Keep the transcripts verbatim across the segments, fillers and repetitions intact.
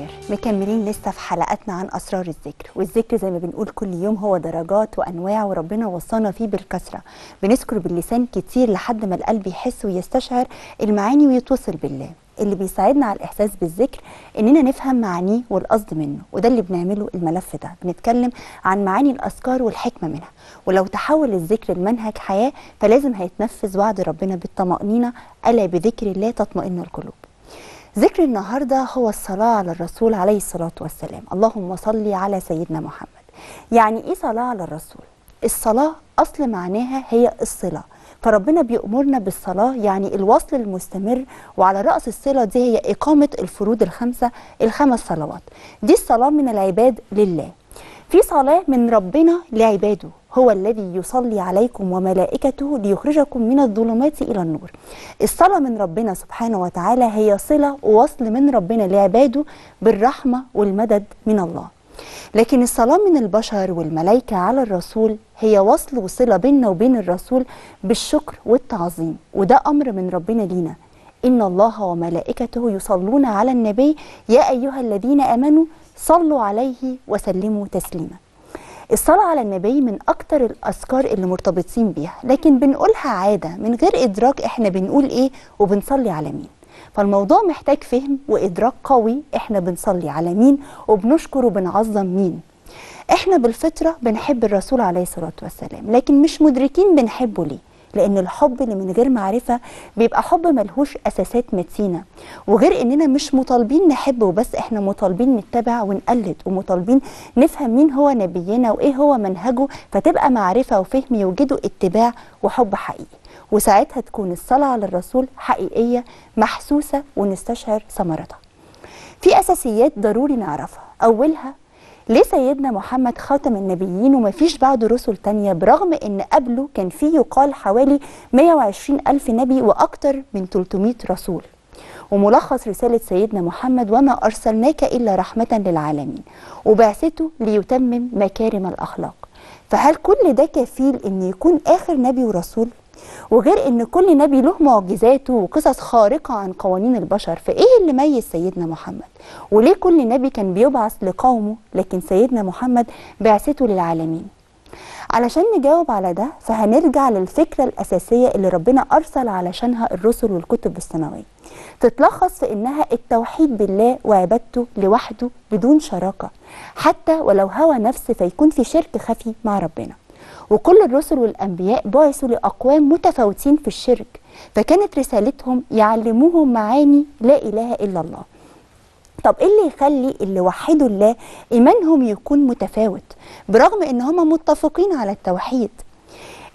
الخير، مكملين لسه في حلقاتنا عن أسرار الذكر، والذكر زي ما بنقول كل يوم هو درجات وأنواع، وربنا وصانا فيه بالكثرة. بنذكر باللسان كتير لحد ما القلب يحس ويستشعر المعاني ويتوصل بالله. اللي بيساعدنا على الإحساس بالذكر إننا نفهم معانيه والقصد منه، وده اللي بنعمله الملف ده، بنتكلم عن معاني الأذكار والحكمة منها. ولو تحول الذكر لمنهج حياة فلازم هيتنفذ وعد ربنا بالطمأنينة، ألا بذكر الله تطمئن القلوب. ذكر النهارده هو الصلاة على الرسول عليه الصلاة والسلام، اللهم صلي على سيدنا محمد. يعني إيه صلاة على الرسول؟ الصلاة أصل معناها هي الصلة، فربنا بيأمرنا بالصلاة، يعني الوصل المستمر، وعلى رأس الصلة دي هي إقامة الفروض الخمسة، الخمس صلوات. دي الصلاة من العباد لله، في صلاة من ربنا لعباده، هو الذي يصلي عليكم وملائكته ليخرجكم من الظلمات إلى النور. الصلاة من ربنا سبحانه وتعالى هي صلة ووصل من ربنا لعباده بالرحمة والمدد من الله. لكن الصلاة من البشر والملائكة على الرسول هي وصل وصلة بيننا وبين الرسول بالشكر والتعظيم، وده أمر من ربنا لينا. إن الله وملائكته يصلون على النبي يا أيها الذين آمنوا صلوا عليه وسلموا تسليما. الصلاة على النبي من أكتر الأذكار اللي مرتبطين بيها، لكن بنقولها عادة من غير إدراك إحنا بنقول إيه وبنصلي على مين. فالموضوع محتاج فهم وإدراك قوي، إحنا بنصلي على مين وبنشكر وبنعظم مين. إحنا بالفطرة بنحب الرسول عليه الصلاة والسلام، لكن مش مدركين بنحبه ليه، لأن الحب اللي من غير معرفة بيبقى حب ملهوش أساسات متينة، وغير إننا مش مطالبين نحبه وبس، إحنا مطالبين نتبع ونقلد، ومطالبين نفهم مين هو نبينا وإيه هو منهجه، فتبقى معرفة وفهم يوجدوا اتباع وحب حقيقي، وساعتها تكون الصلاة على الرسول حقيقية محسوسة ونستشعر ثمرتها. في أساسيات ضروري نعرفها، أولها ليه سيدنا محمد خاتم النبيين ومفيش بعده رسل تانية، برغم ان قبله كان فيه يقال حوالي مئة وعشرين ألف نبي واكتر من ثلاثمئة رسول. وملخص رسالة سيدنا محمد وما أرسلناك إلا رحمة للعالمين، وبعثته ليتمم مكارم الأخلاق. فهل كل ده كفيل ان يكون آخر نبي ورسول؟ وغير ان كل نبي له معجزاته وقصص خارقه عن قوانين البشر، فايه اللي ميز سيدنا محمد؟ وليه كل نبي كان بيبعث لقومه لكن سيدنا محمد بعثته للعالمين؟ علشان نجاوب على ده فهنرجع للفكره الاساسيه اللي ربنا ارسل علشانها الرسل والكتب السماويه، تتلخص في انها التوحيد بالله وعبادته لوحده بدون شراكه، حتى ولو هوى نفس فيكون في شرك خفي مع ربنا. وكل الرسل والأنبياء بعثوا لأقوام متفاوتين في الشرك، فكانت رسالتهم يعلموهم معاني لا إله إلا الله. طب إيه اللي يخلي اللي وحدوا الله إيمانهم يكون متفاوت برغم إن هم متفقين على التوحيد؟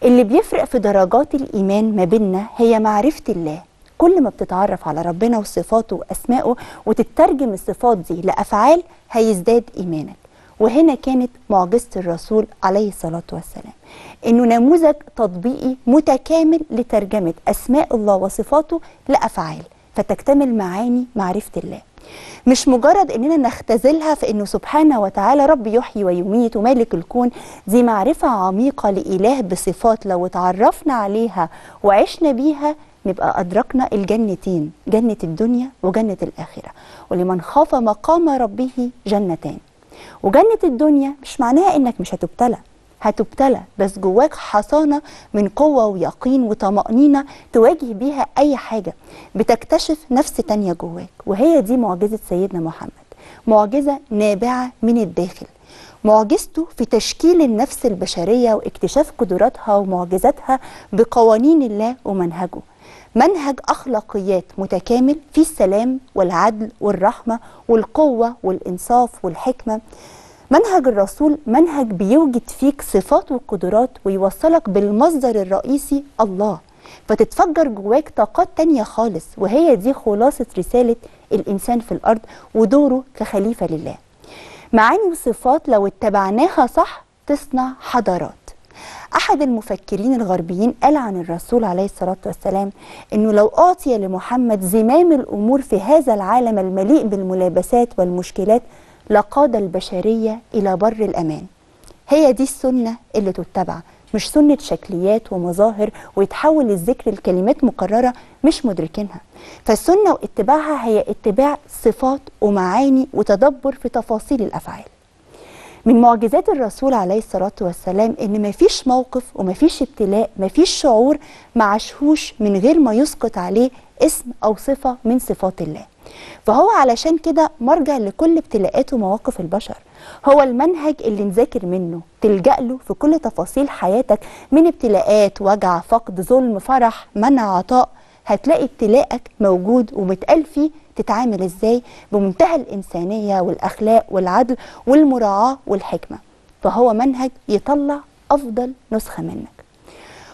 اللي بيفرق في درجات الإيمان ما بيننا هي معرفة الله. كل ما بتتعرف على ربنا وصفاته وأسمائه وتترجم الصفات دي لأفعال هيزداد إيمانك. وهنا كانت معجزة الرسول عليه الصلاة والسلام، إنه نموذج تطبيقي متكامل لترجمة أسماء الله وصفاته لأفعال، فتكتمل معاني معرفة الله. مش مجرد إننا نختزلها في إنه سبحانه وتعالى رب يحيي ويميت ومالك الكون، دي معرفة عميقة لإله بصفات لو اتعرفنا عليها وعشنا بيها نبقى أدركنا الجنتين، جنة الدنيا وجنة الآخرة، ولمن خاف مقام ربه جنتان. وجنة الدنيا مش معناها انك مش هتبتلى، هتبتلى بس جواك حصانة من قوة ويقين وطمأنينة تواجه بيها اي حاجة، بتكتشف نفس تانية جواك. وهي دي معجزة سيدنا محمد، معجزة نابعة من الداخل، معجزته في تشكيل النفس البشرية واكتشاف قدراتها ومعجزاتها بقوانين الله ومنهجه، منهج أخلاقيات متكامل في السلام والعدل والرحمة والقوة والإنصاف والحكمة. منهج الرسول منهج بيوجد فيك صفات وقدرات ويوصلك بالمصدر الرئيسي الله، فتتفجر جواك طاقات تانية خالص. وهي دي خلاصة رسالة الإنسان في الأرض ودوره كخليفة لله. معاني وصفات لو اتبعناها صح تصنع حضارات. أحد المفكرين الغربيين قال عن الرسول عليه الصلاة والسلام أنه لو أعطي لمحمد زمام الأمور في هذا العالم المليء بالملابسات والمشكلات لقاد البشرية إلى بر الأمان. هي دي السنة اللي تتبع، مش سنة شكليات ومظاهر ويتحول الذكر لكلمات مكررة مش مدركينها. فالسنة واتباعها هي اتباع صفات ومعاني وتدبر في تفاصيل الأفعال. من معجزات الرسول عليه الصلاة والسلام إن مفيش موقف ومفيش ابتلاء مفيش شعور معشهوش من غير ما يسقط عليه اسم أو صفة من صفات الله. فهو علشان كده مرجع لكل ابتلاءات ومواقف البشر، هو المنهج اللي نذاكر منه تلجأ له في كل تفاصيل حياتك، من ابتلاءات، وجع، فقد، ظلم، فرح، منع، عطاء. هتلاقي ابتلاءك موجود ومتقال فيه تتعامل ازاي بمنتهى الإنسانية والأخلاق والعدل والمراعاة والحكمة. فهو منهج يطلع أفضل نسخة منك.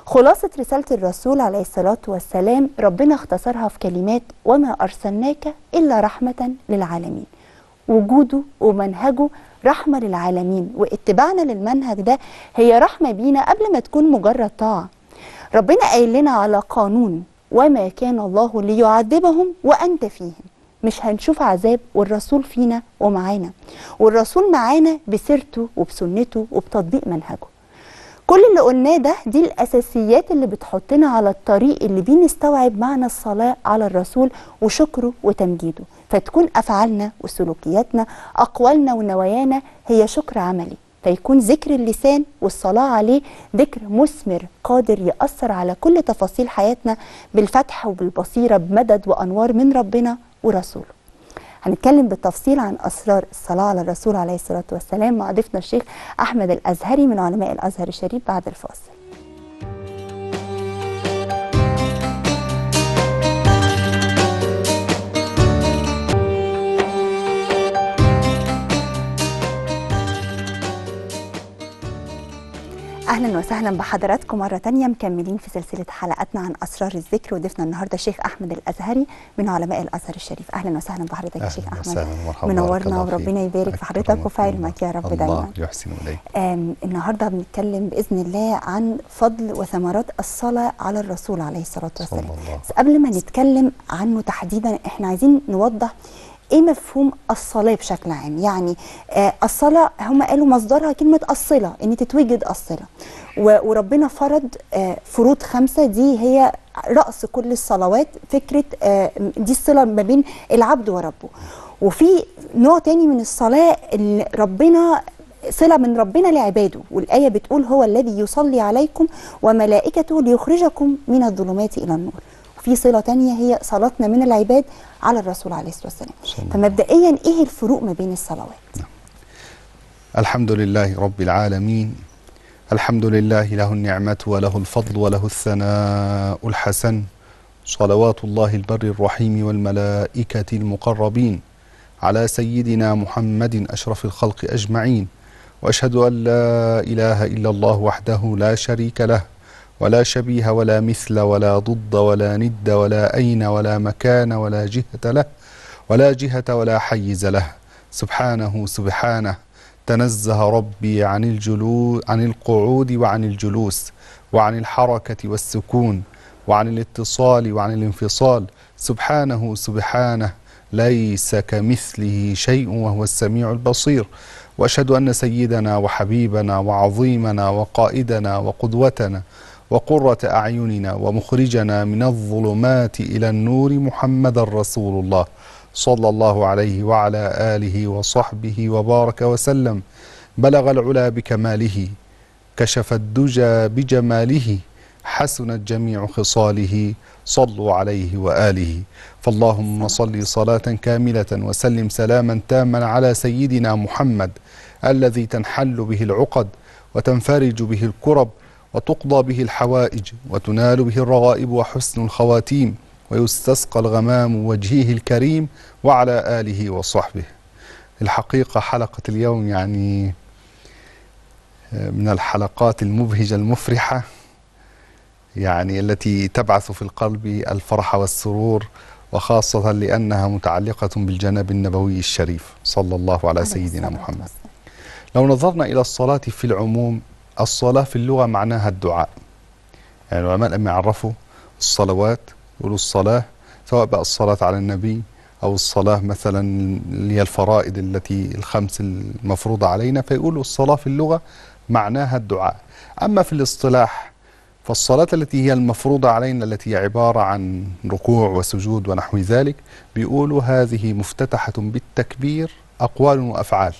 خلاصة رسالة الرسول عليه الصلاة والسلام ربنا اختصرها في كلمات: وما أرسلناك إلا رحمة للعالمين. وجوده ومنهجه رحمة للعالمين، واتباعنا للمنهج ده هي رحمة بينا قبل ما تكون مجرد طاعة. ربنا قايل لنا على قانون: وما كان الله ليعذبهم وأنت فيهم. مش هنشوف عذاب والرسول فينا ومعانا، والرسول معانا بسيرته وبسنته وبتطبيق منهجه. كل اللي قلناه ده دي الأساسيات اللي بتحطنا على الطريق اللي بنستوعب معنى الصلاة على الرسول وشكره وتمجيده، فتكون أفعالنا وسلوكياتنا، أقوالنا ونوايانا هي شكر عملي، فيكون ذكر اللسان والصلاة عليه ذكر مثمر قادر يأثر على كل تفاصيل حياتنا بالفتح وبالبصيرة، بمدد وأنوار من ربنا ورسوله. هنتكلم بالتفصيل عن أسرار الصلاة على الرسول عليه الصلاة والسلام مع ضيفنا الشيخ أحمد الأزهري من علماء الأزهر الشريف بعد الفاصل. أهلا وسهلا بحضراتكم مرة تانية، مكملين في سلسلة حلقاتنا عن أسرار الذكر، وضيفنا النهاردة الشيخ أحمد الأزهري من علماء الأزهر الشريف. أهلا وسهلا بحضرتك يا شيخ أحمد، منورنا وربنا يبارك في حضرتك وفي علمك يا رب دايما. الله يحسن إليك. النهاردة بنتكلم بإذن الله عن فضل وثمرات الصلاة على الرسول عليه الصلاة والسلام. بس قبل ما نتكلم عنه تحديدا احنا عايزين نوضح ايه مفهوم الصلاه بشكل عام. يعني آه الصلاه هم قالوا مصدرها كلمه الصله، ان تتوجد الصله، وربنا فرض آه فروض خمسه، دي هي راس كل الصلوات. فكره آه دي الصله ما بين العبد وربه. وفي نوع تاني من الصلاه اللي ربنا صله من ربنا لعباده، والايه بتقول: هو الذي يصلي عليكم وملائكته ليخرجكم من الظلمات الى النور. في صلة تانية هي صلاتنا من العباد على الرسول عليه الصلاة والسلام. فمبدئيا ايه الفروق ما بين الصلوات؟ نعم. الحمد لله رب العالمين، الحمد لله له النعمة وله الفضل وله الثناء الحسن، صلوات الله البر الرحيم والملائكة المقربين على سيدنا محمد أشرف الخلق أجمعين، وأشهد أن لا إله إلا الله وحده لا شريك له، ولا شبيه ولا مثل ولا ضد ولا ند ولا أين ولا مكان ولا جهة له، ولا جهة ولا حيز له، سبحانه سبحانه تنزه ربي عن الجلو عن القعود وعن الجلوس وعن الحركة والسكون وعن الاتصال وعن الانفصال، سبحانه سبحانه ليس كمثله شيء وهو السميع البصير. وأشهد أن سيدنا وحبيبنا وعظيمنا وقائدنا وقدوتنا وقرة أعيننا ومخرجنا من الظلمات إلى النور محمد رسول الله، صلى الله عليه وعلى آله وصحبه وبارك وسلم. بلغ العلا بكماله، كشف الدجى بجماله، حسنت جميع خصاله، صلوا عليه وآله. فاللهم صل صلاة كاملة وسلم سلاما تاما على سيدنا محمد، الذي تنحل به العقد وتنفرج به الكرب وتقضى به الحوائج وتنال به الرغائب وحسن الخواتيم ويستسقى الغمام وجهه الكريم، وعلى آله وصحبه. الحقيقة حلقة اليوم يعني من الحلقات المبهجة المفرحة، يعني التي تبعث في القلب الفرح والسرور، وخاصة لأنها متعلقة بالجناب النبوي الشريف صلى الله على سيدنا محمد. لو نظرنا إلى الصلاة في العموم، الصلاة في اللغة معناها الدعاء. يعني العلماء لما يعرفوا الصلوات يقولوا الصلاة، سواء بقى الصلاة على النبي أو الصلاة مثلا اللي هي الفرائض التي الخمس المفروضة علينا، فيقولوا الصلاة في اللغة معناها الدعاء. أما في الاصطلاح فالصلاة التي هي المفروضة علينا التي هي عبارة عن ركوع وسجود ونحو ذلك، بيقولوا هذه مفتتحة بالتكبير أقوال وأفعال،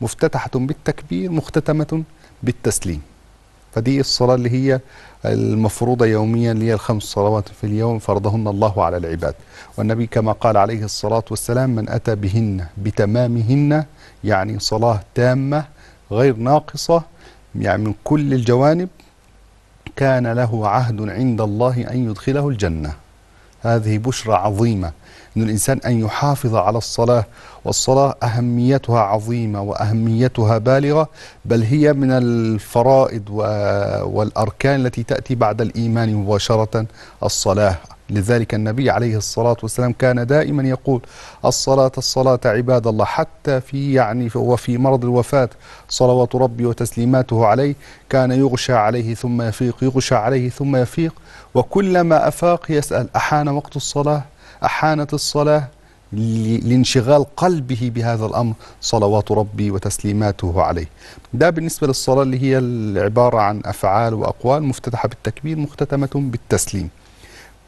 مفتتحة بالتكبير مختتمة بالتسليم. فدي الصلاة اللي هي المفروضة يوميا، اللي هي الخمس صلوات في اليوم فرضهن الله على العباد. والنبي كما قال عليه الصلاة والسلام: من أتى بهن بتمامهن، يعني صلاة تامة غير ناقصة، يعني من كل الجوانب، كان له عهد عند الله أن يدخله الجنة. هذه بشرى عظيمة أن الإنسان أن يحافظ على الصلاة، والصلاة أهميتها عظيمة وأهميتها بالغة، بل هي من الفرائض والأركان التي تأتي بعد الإيمان مباشرة الصلاة. لذلك النبي عليه الصلاة والسلام كان دائما يقول: الصلاة الصلاة عباد الله، حتى في يعني وفي مرض الوفاة صلوات ربي وتسليماته عليه، كان يغشى عليه ثم يفيق، يغشى عليه ثم يفيق، وكلما أفاق يسأل: أحان وقت الصلاة؟ أحانت الصلاة؟ لانشغال قلبه بهذا الأمر صلوات ربي وتسليماته عليه. ده بالنسبة للصلاة اللي هي عبارة عن أفعال وأقوال مفتتحة بالتكبير مختتمة بالتسليم.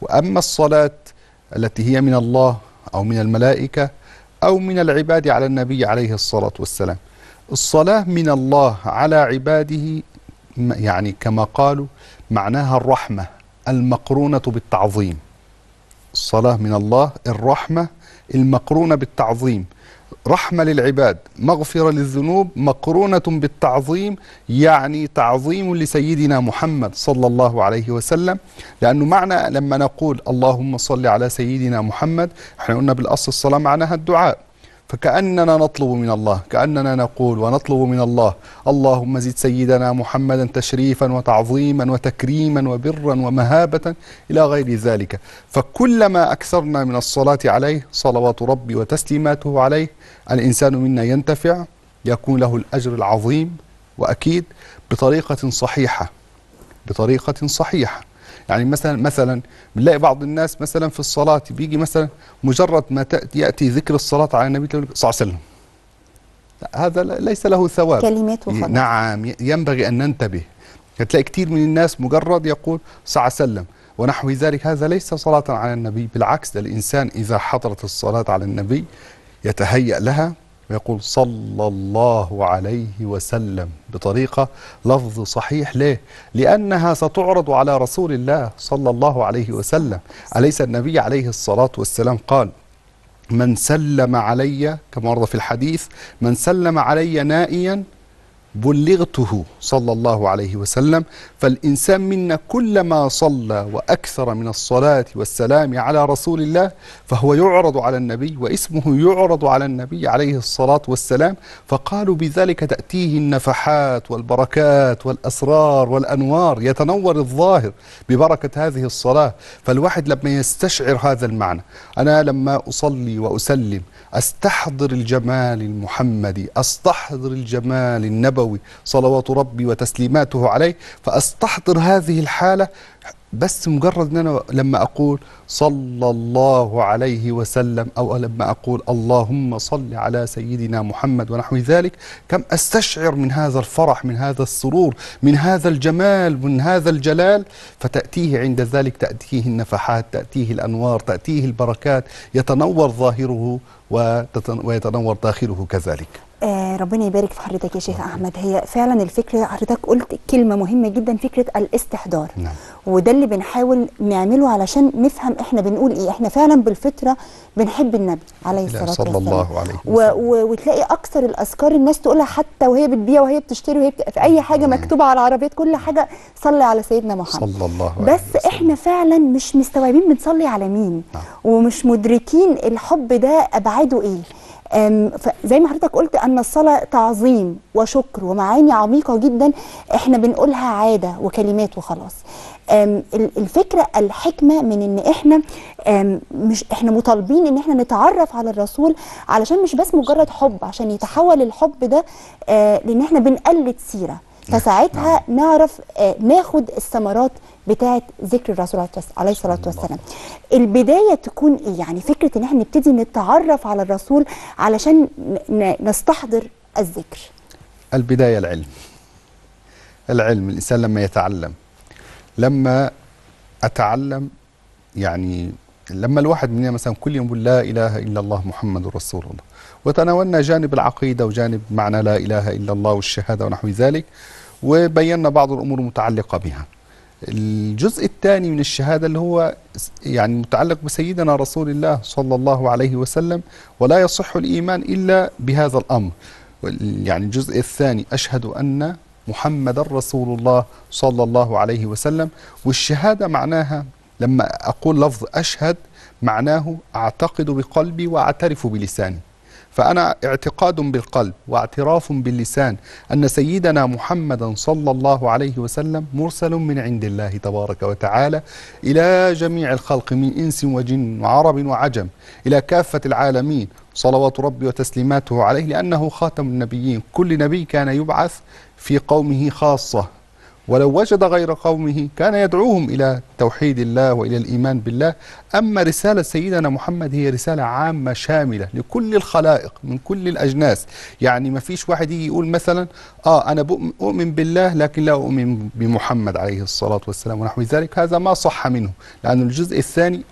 وأما الصلاة التي هي من الله أو من الملائكة أو من العباد على النبي عليه الصلاة والسلام، الصلاة من الله على عباده يعني كما قالوا معناها الرحمة المقرونة بالتعظيم. الصلاة من الله الرحمة المقرونة بالتعظيم، رحمة للعباد، مغفرة للذنوب، مقرونة بالتعظيم، يعني تعظيم لسيدنا محمد صلى الله عليه وسلم. لأنه معنى لما نقول اللهم صل على سيدنا محمد، احنا قلنا بالأصل الصلاة معناها الدعاء، فكأننا نطلب من الله، كأننا نقول ونطلب من الله: اللهم زد سيدنا محمدا تشريفا وتعظيما وتكريما وبرا ومهابة إلى غير ذلك. فكلما أكثرنا من الصلاة عليه صلوات ربي وتسليماته عليه، الإنسان منا ينتفع، يكون له الأجر العظيم، وأكيد بطريقة صحيحة، بطريقة صحيحة. يعني مثلا مثلا بنلاقي بعض الناس مثلا في الصلاة بيجي مثلا مجرد ما يأتي ذكر الصلاة على النبي صلى الله عليه وسلم، هذا ليس له ثواب، كلمات وخلاص. نعم، ينبغي أن ننتبه. هتلاقي كتير من الناس مجرد يقول صلى الله عليه وسلم ونحو ذلك، هذا ليس صلاة على النبي. بالعكس، ده الإنسان إذا حضرت الصلاة على النبي يتهيأ لها ويقول صلى الله عليه وسلم بطريقة لفظ صحيح. ليه؟ لأنها ستعرض على رسول الله صلى الله عليه وسلم. أليس النبي عليه الصلاة والسلام قال: من سلم علي، كما ورد في الحديث، من سلم علي نائيا بلغته صلى الله عليه وسلم. فالإنسان منا كلما صلى وأكثر من الصلاة والسلام على رسول الله فهو يعرض على النبي واسمه يعرض على النبي عليه الصلاة والسلام. فقالوا بذلك تأتيه النفحات والبركات والأسرار والأنوار، يتنور الظاهر ببركة هذه الصلاة. فالواحد لما يستشعر هذا المعنى، أنا لما أصلي وأسلم أستحضر الجمال المحمدي، أستحضر الجمال النبوي صلوات ربي وتسليماته عليه، فأستحضر هذه الحالة. بس مجرد أن أنا لما أقول صلى الله عليه وسلم أو لما أقول اللهم صل على سيدنا محمد ونحو ذلك، كم أستشعر من هذا الفرح، من هذا السرور، من هذا الجمال، من هذا الجلال. فتأتيه عند ذلك تأتيه النفحات، تأتيه الأنوار، تأتيه البركات، يتنور ظاهره ويتنور داخله كذلك. آه ربنا يبارك في حضرتك يا شيخ أحمد. هي فعلا الفكرة، حضرتك قلت كلمة مهمة جدا، فكرة الاستحضار. نعم. وده اللي بنحاول نعمله علشان نفهم احنا بنقول ايه. احنا فعلا بالفطرة بنحب النبي عليه الصلاة والسلام صلى الله عليه وسلم، وتلاقي اكثر الاذكار الناس تقولها حتى وهي بتبيع وهي بتشتري وهي بت... في اي حاجة مكتوبة على العربيات، كل حاجة صلي على سيدنا محمد صلى الله عليه وسلم. بس احنا فعلا مش مستوعبين بنصلي على مين. نعم. ومش مدركين الحب ده ابعاده ايه. زي ما حضرتك قلت أن الصلاة تعظيم وشكر ومعاني عميقة جدا، احنا بنقولها عادة وكلمات وخلاص. الفكرة الحكمة من ان احنا مش احنا مطالبين ان احنا نتعرف على الرسول، علشان مش بس مجرد حب، عشان يتحول الحب ده لان احنا بنقلد سيرة، فساعتها نعرف ناخد الثمرات بتاعت ذكر الرسول عليه الصلاة والسلام. البداية تكون ايه؟ يعني فكرة ان احنا نبتدي نتعرف على الرسول علشان نستحضر الذكر. البداية العلم، العلم، الإنسان لما يتعلم، لما أتعلم يعني لما الواحد مننا مثلا كل يوم يقول لا إله إلا الله محمد رسول الله، وتناولنا جانب العقيدة وجانب معنى لا إله إلا الله والشهادة ونحو ذلك، وبينا بعض الأمور المتعلقة بها. الجزء الثاني من الشهادة اللي هو يعني متعلق بسيدنا رسول الله صلى الله عليه وسلم، ولا يصح الإيمان إلا بهذا الأمر. يعني الجزء الثاني أشهد أن محمد رسول الله صلى الله عليه وسلم. والشهادة معناها لما أقول لفظ أشهد معناه أعتقد بقلبي وأعترف بلساني، فأنا اعتقاد بالقلب واعتراف باللسان أن سيدنا محمدا صلى الله عليه وسلم مرسل من عند الله تبارك وتعالى إلى جميع الخلق من إنس وجن وعرب وعجم إلى كافة العالمين، صلوات ربي وتسليماته عليه، لأنه خاتم النبيين. كل نبي كان يبعث في قومه خاصة، ولو وجد غير قومه كان يدعوهم إلى توحيد الله وإلى الإيمان بالله. أما رسالة سيدنا محمد هي رسالة عامة شاملة لكل الخلائق من كل الأجناس. يعني ما فيش واحد يجي يقول مثلا آه أنا أؤمن بالله لكن لا أؤمن بمحمد عليه الصلاة والسلام ونحو ذلك، هذا ما صح منه، لأن الجزء الثاني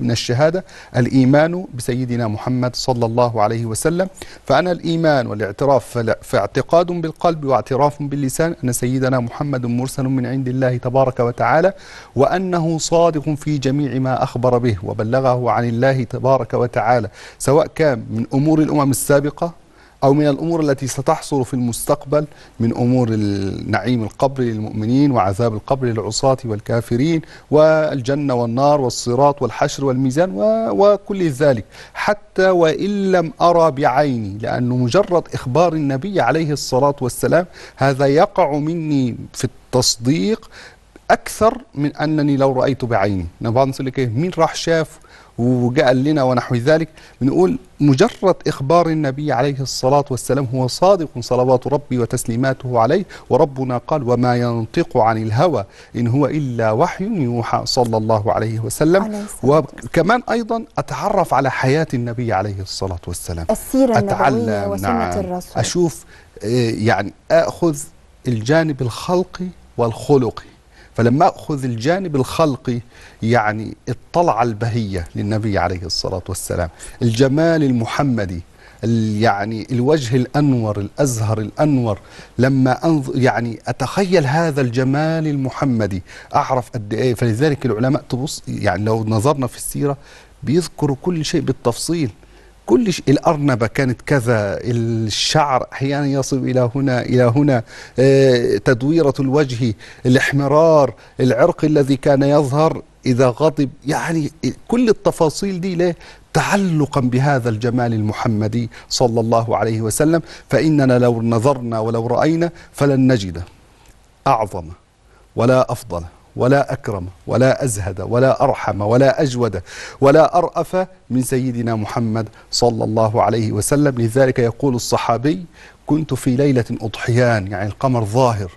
من الشهادة الإيمان بسيدنا محمد صلى الله عليه وسلم. فأنا الإيمان والاعتراف، فاعتقاد بالقلب واعتراف باللسان أن سيدنا محمد مرسل من عند الله تبارك وتعالى، وأنه صادق في جميع ما أخبر به وبلغه عن الله تبارك وتعالى، سواء كان من أمور الأمم السابقة أو من الأمور التي ستحصل في المستقبل، من أمور النعيم القبر للمؤمنين وعذاب القبر للعصاة والكافرين والجنة والنار والصراط والحشر والميزان وكل ذلك، حتى وإن لم أرى بعيني، لأنه مجرد إخبار النبي عليه الصلاة والسلام هذا يقع مني في التصديق أكثر من أنني لو رأيته بعيني. نبغى نقول لك مين راح شاف وجاء لنا ونحو ذلك، بنقول مجرد إخبار النبي عليه الصلاة والسلام هو صادق، صلوات ربي وتسليماته عليه. وربنا قال وما ينطق عن الهوى إن هو إلا وحي يوحى صلى الله عليه وسلم عليه. وكمان أيضا أتعرف على حياة النبي عليه الصلاة والسلام، السيرة النبوية وسنة الرسول، أشوف يعني أخذ الجانب الخلقي والخلقي. فلما أخذ الجانب الخلقي يعني الطلعة البهية للنبي عليه الصلاة والسلام، الجمال المحمدي، يعني الوجه الأنور الأزهر الأنور، لما أنظر يعني أتخيل هذا الجمال المحمدي أعرف قد إيه. فلذلك العلماء تبص يعني لو نظرنا في السيرة بيذكروا كل شيء بالتفصيل، كل شيء، الأرنبة كانت كذا، الشعر أحيانا يصل إلى هنا إلى هنا، تدويرة الوجه، الإحمرار، العرق الذي كان يظهر إذا غضب، يعني كل التفاصيل دي ليه؟ تعلقا بهذا الجمال المحمدي صلى الله عليه وسلم. فإننا لو نظرنا ولو رأينا فلن نجد أعظم ولا أفضل ولا أكرم ولا أزهد ولا أرحم ولا أجود ولا أرأف من سيدنا محمد صلى الله عليه وسلم. لذلك يقول الصحابي كنت في ليلة أضحيان، يعني القمر ظاهر،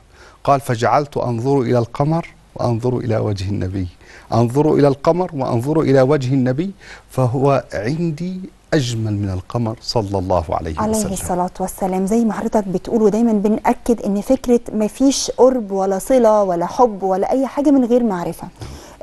قال فجعلت أنظر إلى القمر وأنظر إلى وجه النبي، أنظر إلى القمر وأنظر إلى وجه النبي، فهو عندي أجمل من القمر صلى الله عليه وسلم عليه الصلاة والسلام. زي ما حضرتك بتقول ودايما بنأكد إن فكرة ما فيش قرب ولا صلة ولا حب ولا أي حاجة من غير معرفة،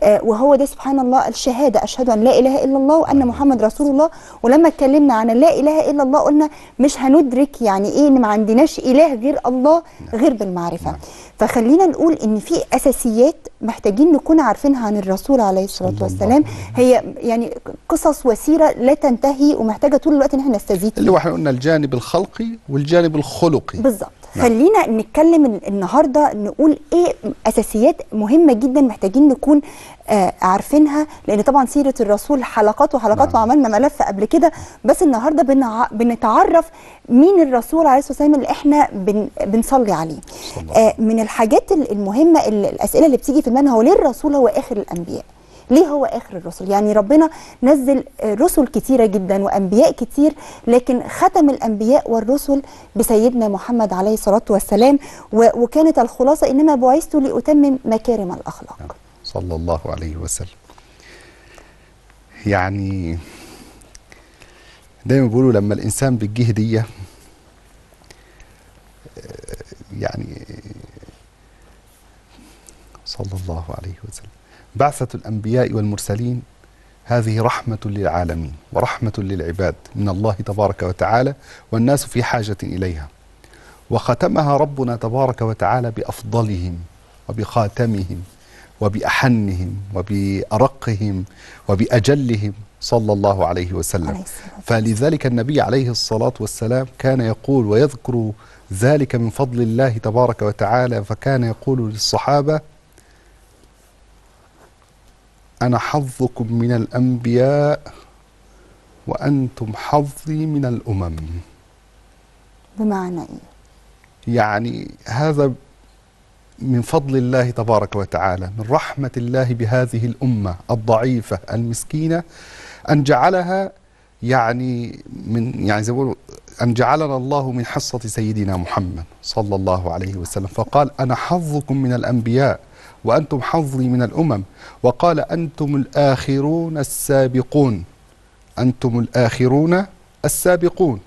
آه وهو ده سبحان الله الشهادة، أشهد أن لا إله إلا الله وأن محمد رسول الله. ولما اتكلمنا عن لا إله إلا الله قلنا مش هندرك يعني إيه إن ما عندناش إله غير الله غير بالمعرفة. فخلينا نقول إن في أساسيات محتاجين نكون عارفينها عن الرسول عليه الصلاة والسلام، هي يعني قصص وسيرة لا تنتهي ومحتاجة طول الوقت إن احنا نستزيد، اللي احنا قلنا الجانب الخلقي والجانب الخلقي بالظبط. خلينا نتكلم النهارده نقول ايه اساسيات مهمه جدا محتاجين نكون آه عارفينها، لان طبعا سيره الرسول حلقات وحلقات وعملنا ملف قبل كده، بس النهارده بنع... بنتعرف مين الرسول عليه الصلاه والسلام اللي احنا بن... بنصلي عليه. آه من الحاجات المهمه الاسئله اللي بتيجي في بالنا هو ليه الرسول هو اخر الانبياء؟ ليه هو آخر الرسل؟ يعني ربنا نزل رسل كتيرة جدا وأنبياء كتير، لكن ختم الأنبياء والرسل بسيدنا محمد عليه الصلاة والسلام، وكانت الخلاصة إنما بعثت لأتمم مكارم الأخلاق صلى الله عليه وسلم. يعني دايما بيقولوا لما الإنسان بيجي هدية يعني صلى الله عليه وسلم. بعثة الأنبياء والمرسلين هذه رحمة للعالمين ورحمة للعباد من الله تبارك وتعالى، والناس في حاجة إليها، وختمها ربنا تبارك وتعالى بأفضلهم وبخاتمهم وبأحنهم وبأرقهم وبأجلهم صلى الله عليه وسلم. فلذلك النبي عليه الصلاة والسلام كان يقول ويذكر ذلك من فضل الله تبارك وتعالى، فكان يقول للصحابة: أنا حظكم من الأنبياء وأنتم حظي من الأمم. بمعنى إيه؟ يعني هذا من فضل الله تبارك وتعالى، من رحمة الله بهذه الأمة الضعيفة المسكينة، أن جعلها يعني من يعني زي ما بيقولوا أن جعلنا الله من حصة سيدنا محمد صلى الله عليه وسلم، فقال: أنا حظكم من الأنبياء وأنتم حظي من الأمم، وقال: أنتم الآخرون السابقون، أنتم الآخرون السابقون.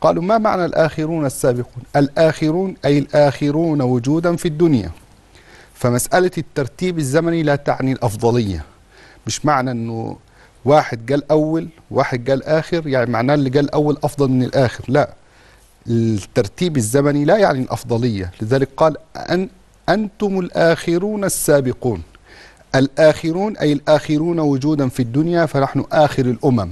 قالوا: ما معنى الآخرون السابقون؟ الآخرون أي الآخرون وجودا في الدنيا، فمسألة الترتيب الزمني لا تعني الأفضلية، مش معنى أنه واحد جاء الأول واحد جاء الآخر يعني معناه اللي جاء الأول أفضل من الآخر، لا، الترتيب الزمني لا يعني الأفضلية. لذلك قال: أن أنتم الآخرون السابقون، الآخرون أي الآخرون وجودا في الدنيا فنحن آخر الأمم،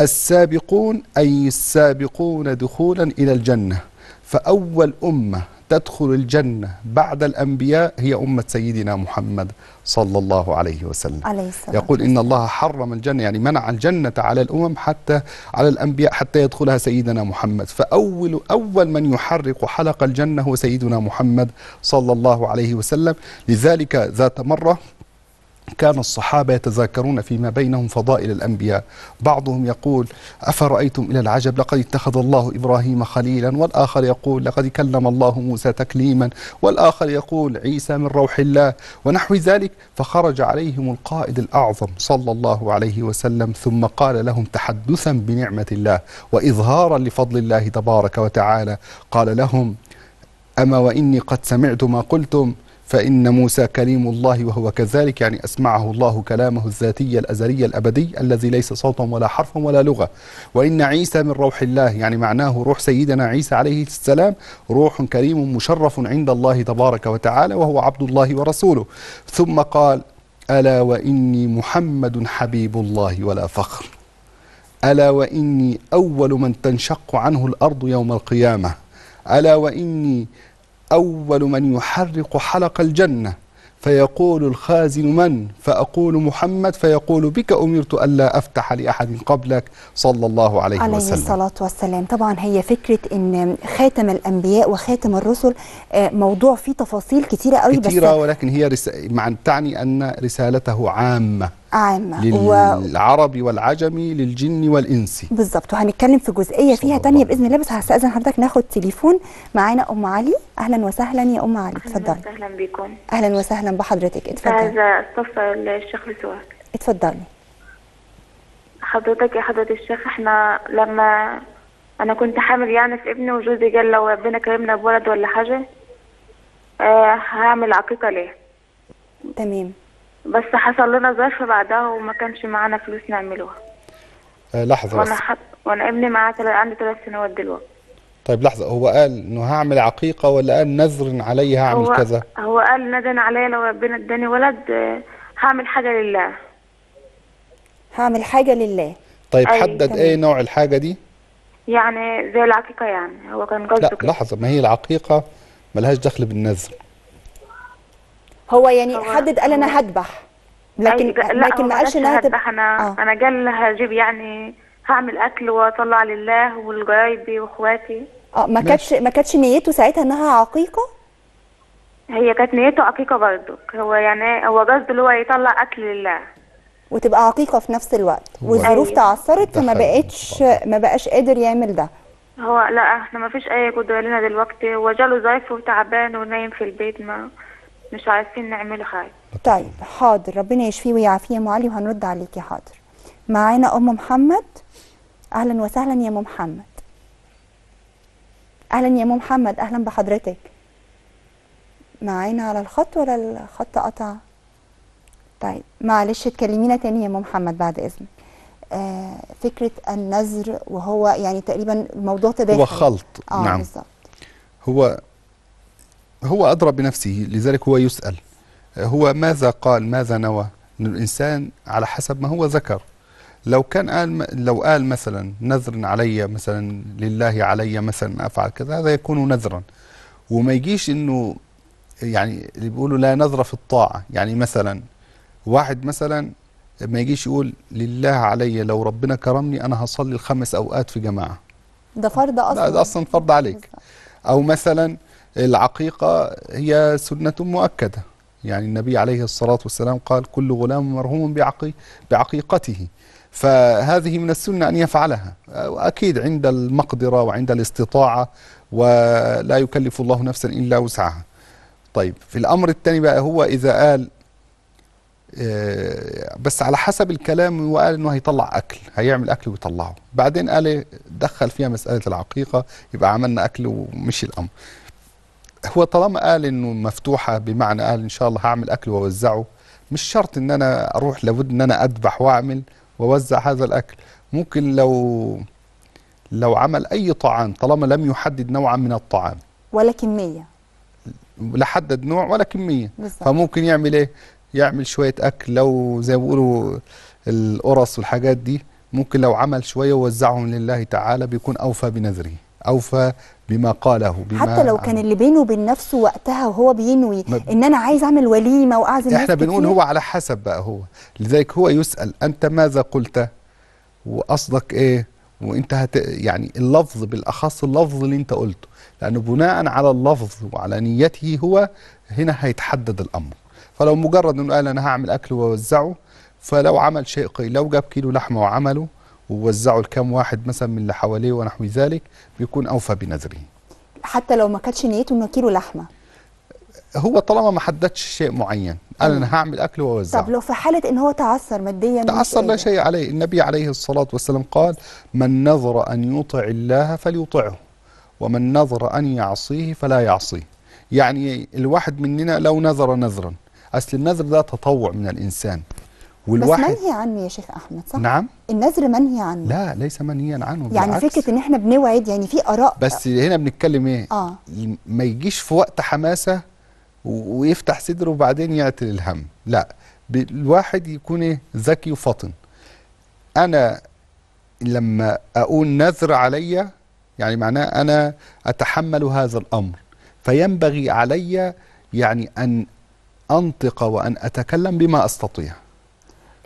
السابقون أي السابقون دخولا إلى الجنة، فأول أمة تدخل الجنة بعد الأنبياء هي أمة سيدنا محمد صلى الله عليه وسلم. عليه السلام. يقول: إن الله حرم الجنة، يعني منع الجنة على الأمم حتى على الأنبياء حتى يدخلها سيدنا محمد، فأول أول من يحرق حلق الجنة هو سيدنا محمد صلى الله عليه وسلم. لذلك ذات مرة كان الصحابة يتذاكرون فيما بينهم فضائل الأنبياء، بعضهم يقول: أفرأيتم إلى العجب، لقد اتخذ الله إبراهيم خليلا، والآخر يقول: لقد كلم الله موسى تكليما، والآخر يقول: عيسى من روح الله، ونحو ذلك. فخرج عليهم القائد الأعظم صلى الله عليه وسلم ثم قال لهم تحدثا بنعمة الله وإظهارا لفضل الله تبارك وتعالى، قال لهم: أما وإني قد سمعت ما قلتم، فإن موسى كليم الله وهو كذلك، يعني أسمعه الله كلامه الذاتي الأزلي الأبدي الذي ليس صوتا ولا حرفا ولا لغة، وإن عيسى من روح الله، يعني معناه روح سيدنا عيسى عليه السلام، روح كريم مشرف عند الله تبارك وتعالى وهو عبد الله ورسوله. ثم قال: ألا وإني محمد حبيب الله ولا فخر، ألا وإني أول من تنشق عنه الأرض يوم القيامة، ألا وإني أول من يحرق حلق الجنة، فيقول الخازن: من؟ فأقول: محمد، فيقول: بك أمرت ألا أفتح لأحد قبلك صلى الله عليه وسلم. عليه الصلاة والسلام. طبعا هي فكرة أن خاتم الأنبياء وخاتم الرسل موضوع فيه تفاصيل كتيرة قوي، كتيرة، ولكن هي رس... مع... تعني أن رسالته عامة، عامة للعربي والعجمي، للجن والإنس. بالظبط، وهنتكلم في جزئية فيها تانية بإذن الله، بس هستأذن حضرتك ناخد تليفون. معانا أم علي، أهلا وسهلا يا أم علي، اتفضلي. أهلا وسهلا بكم. أهلا وسهلا بحضرتك، اتفضلي. عايزة أستفسر الشيخ لسؤال. اتفضلي. حضرتك يا حضرة الشيخ، احنا لما أنا كنت حامل يعني في ابني، وجوزي قال لو ربنا كرمنا بولد ولا حاجة اه هعمل عقيقة ليه. تمام. بس حصل لنا ظرف بعدها وما كانش معانا فلوس نعملوها. أه لحظة بس. وانا حط... وانا ابني معاه تل... عنده ثلاث سنوات دلوقتي. طيب لحظة، هو قال انه هعمل عقيقة ولا قال نذر عليا هعمل هو... كذا؟ هو قال نذر عليا لو ربنا اداني ولد هعمل حاجة لله. هعمل حاجة لله. طيب أي... حدد ايه نوع الحاجة دي؟ يعني زي العقيقة يعني، هو كان قصده كده. لحظة، ما هي العقيقة ملهاش دخل بالنذر. هو يعني هو حدد قال انا هذبح، لكن لكن ما قالش انها هذبح. انا آه. انا قال هجيب يعني هعمل اكل واطلع لله ولجايبي واخواتي. اه ما كانتش ما كانتش نيته ساعتها انها عقيقه، هي كانت نيته عقيقه برضه. هو يعني هو قصده اللي هو يطلع اكل لله وتبقى عقيقه في نفس الوقت، والظروف تعثرت فما بقتش ما بقاش قادر يعمل ده. هو لا، احنا ما فيش اي قدره لنا دلوقتي، وجاله ظرف وتعبان ونايم في البيت، ما مش عارفين نعمل حاجه. طيب حاضر، ربنا يشفيه ويعافيه يا ام علي، وهنرد عليكي. حاضر. معانا ام محمد، اهلا وسهلا يا ام محمد. اهلا يا ام محمد، اهلا بحضرتك. معانا على الخط ولا الخط قطع؟ طيب معلش تكلمينا تاني يا مام محمد بعد اذنك. آه فكره النذر، وهو يعني تقريبا الموضوع تداخل، هو خلط. آه نعم بالظبط. هو هو أدرى بنفسه، لذلك هو يسأل هو ماذا قال، ماذا نوى. إن الإنسان على حسب ما هو ذكر. لو كان قال لو قال مثلا نذر علي، مثلا لله علي مثلا أفعل كذا، هذا يكون نذرا. وما يجيش إنه يعني اللي بيقولوا لا نذر في الطاعة. يعني مثلا واحد مثلا ما يجيش يقول لله علي لو ربنا كرمني أنا هصلي الخمس أوقات في جماعة، ده فرض أصلا. لا ده أصلا فرض عليك. أو مثلا العقيقة هي سنة مؤكدة، يعني النبي عليه الصلاة والسلام قال كل غلام مرهوم بعقي بعقيقته، فهذه من السنة أن يفعلها أكيد عند المقدرة وعند الاستطاعة، ولا يكلف الله نفسا إلا وسعها. طيب في الأمر الثاني بقى، هو إذا قال بس على حسب الكلام، وقال إنه هيطلع أكل، هيعمل أكل ويطلعه، بعدين قال دخل فيها مسألة العقيقة يبقى عملنا أكل ومشي الأمر. هو طالما قال انه مفتوحه، بمعنى قال ان شاء الله هعمل اكل واوزعه، مش شرط ان انا اروح، لابد ان انا اذبح واعمل واوزع هذا الاكل. ممكن لو لو عمل اي طعام طالما لم يحدد نوعا من الطعام ولا كميه، لا حدد نوع ولا كميه بالزبط. فممكن يعمل ايه، يعمل شويه اكل، لو زي ما بيقولوا القرص والحاجات دي، ممكن لو عمل شويه ووزعهم لله تعالى بيكون اوفى بنذره، اوفى بما قاله، بما حتى لو كان اللي بينه وبين نفسه وقتها وهو بينوي ان انا عايز اعمل وليمه واعزم. احنا بنقول هو على حسب بقى هو، لذلك هو يسال انت ماذا قلت وقصدك ايه، وانت هت يعني اللفظ، بالاخص اللفظ اللي انت قلته، لانه بناء على اللفظ وعلى نيته هو هنا هيتحدد الامر. فلو مجرد انه قال انا هعمل اكل واوزعه، فلو عمل شيء، لو جاب كيلو لحمه وعمله ووزعوا لكام واحد مثلا من اللي حواليه ونحو ذلك، بيكون اوفى بنذره. حتى لو ما كانتش نيته انه كيلو لحمه، هو طالما ما حددش شيء معين، قال انا هعمل اكل واوزعه. طب لو في حاله ان هو تعثر ماديا، تعثر لا شيء عليه. النبي عليه الصلاه والسلام قال من نظر ان يطع الله فليطعه، ومن نظر ان يعصيه فلا يعصيه. يعني الواحد مننا لو نذر نذرا، اصل النذر ده تطوع من الانسان، والواحد بس منهي عنه يا شيخ أحمد، صح؟ نعم، النذر منهي عنه. لا ليس منهيا عنه، يعني بالعكس. فكرة إن إحنا بنوعد، يعني في آراء، بس هنا بنتكلم إيه؟ آه. ما يجيش في وقت حماسة ويفتح صدره وبعدين يعتل الهم، لا، الواحد يكون إيه؟ ذكي وفطن. أنا لما أقول نذر عليا، يعني معناه أنا أتحمل هذا الأمر، فينبغي عليا يعني أن أنطق وأن أتكلم بما أستطيع.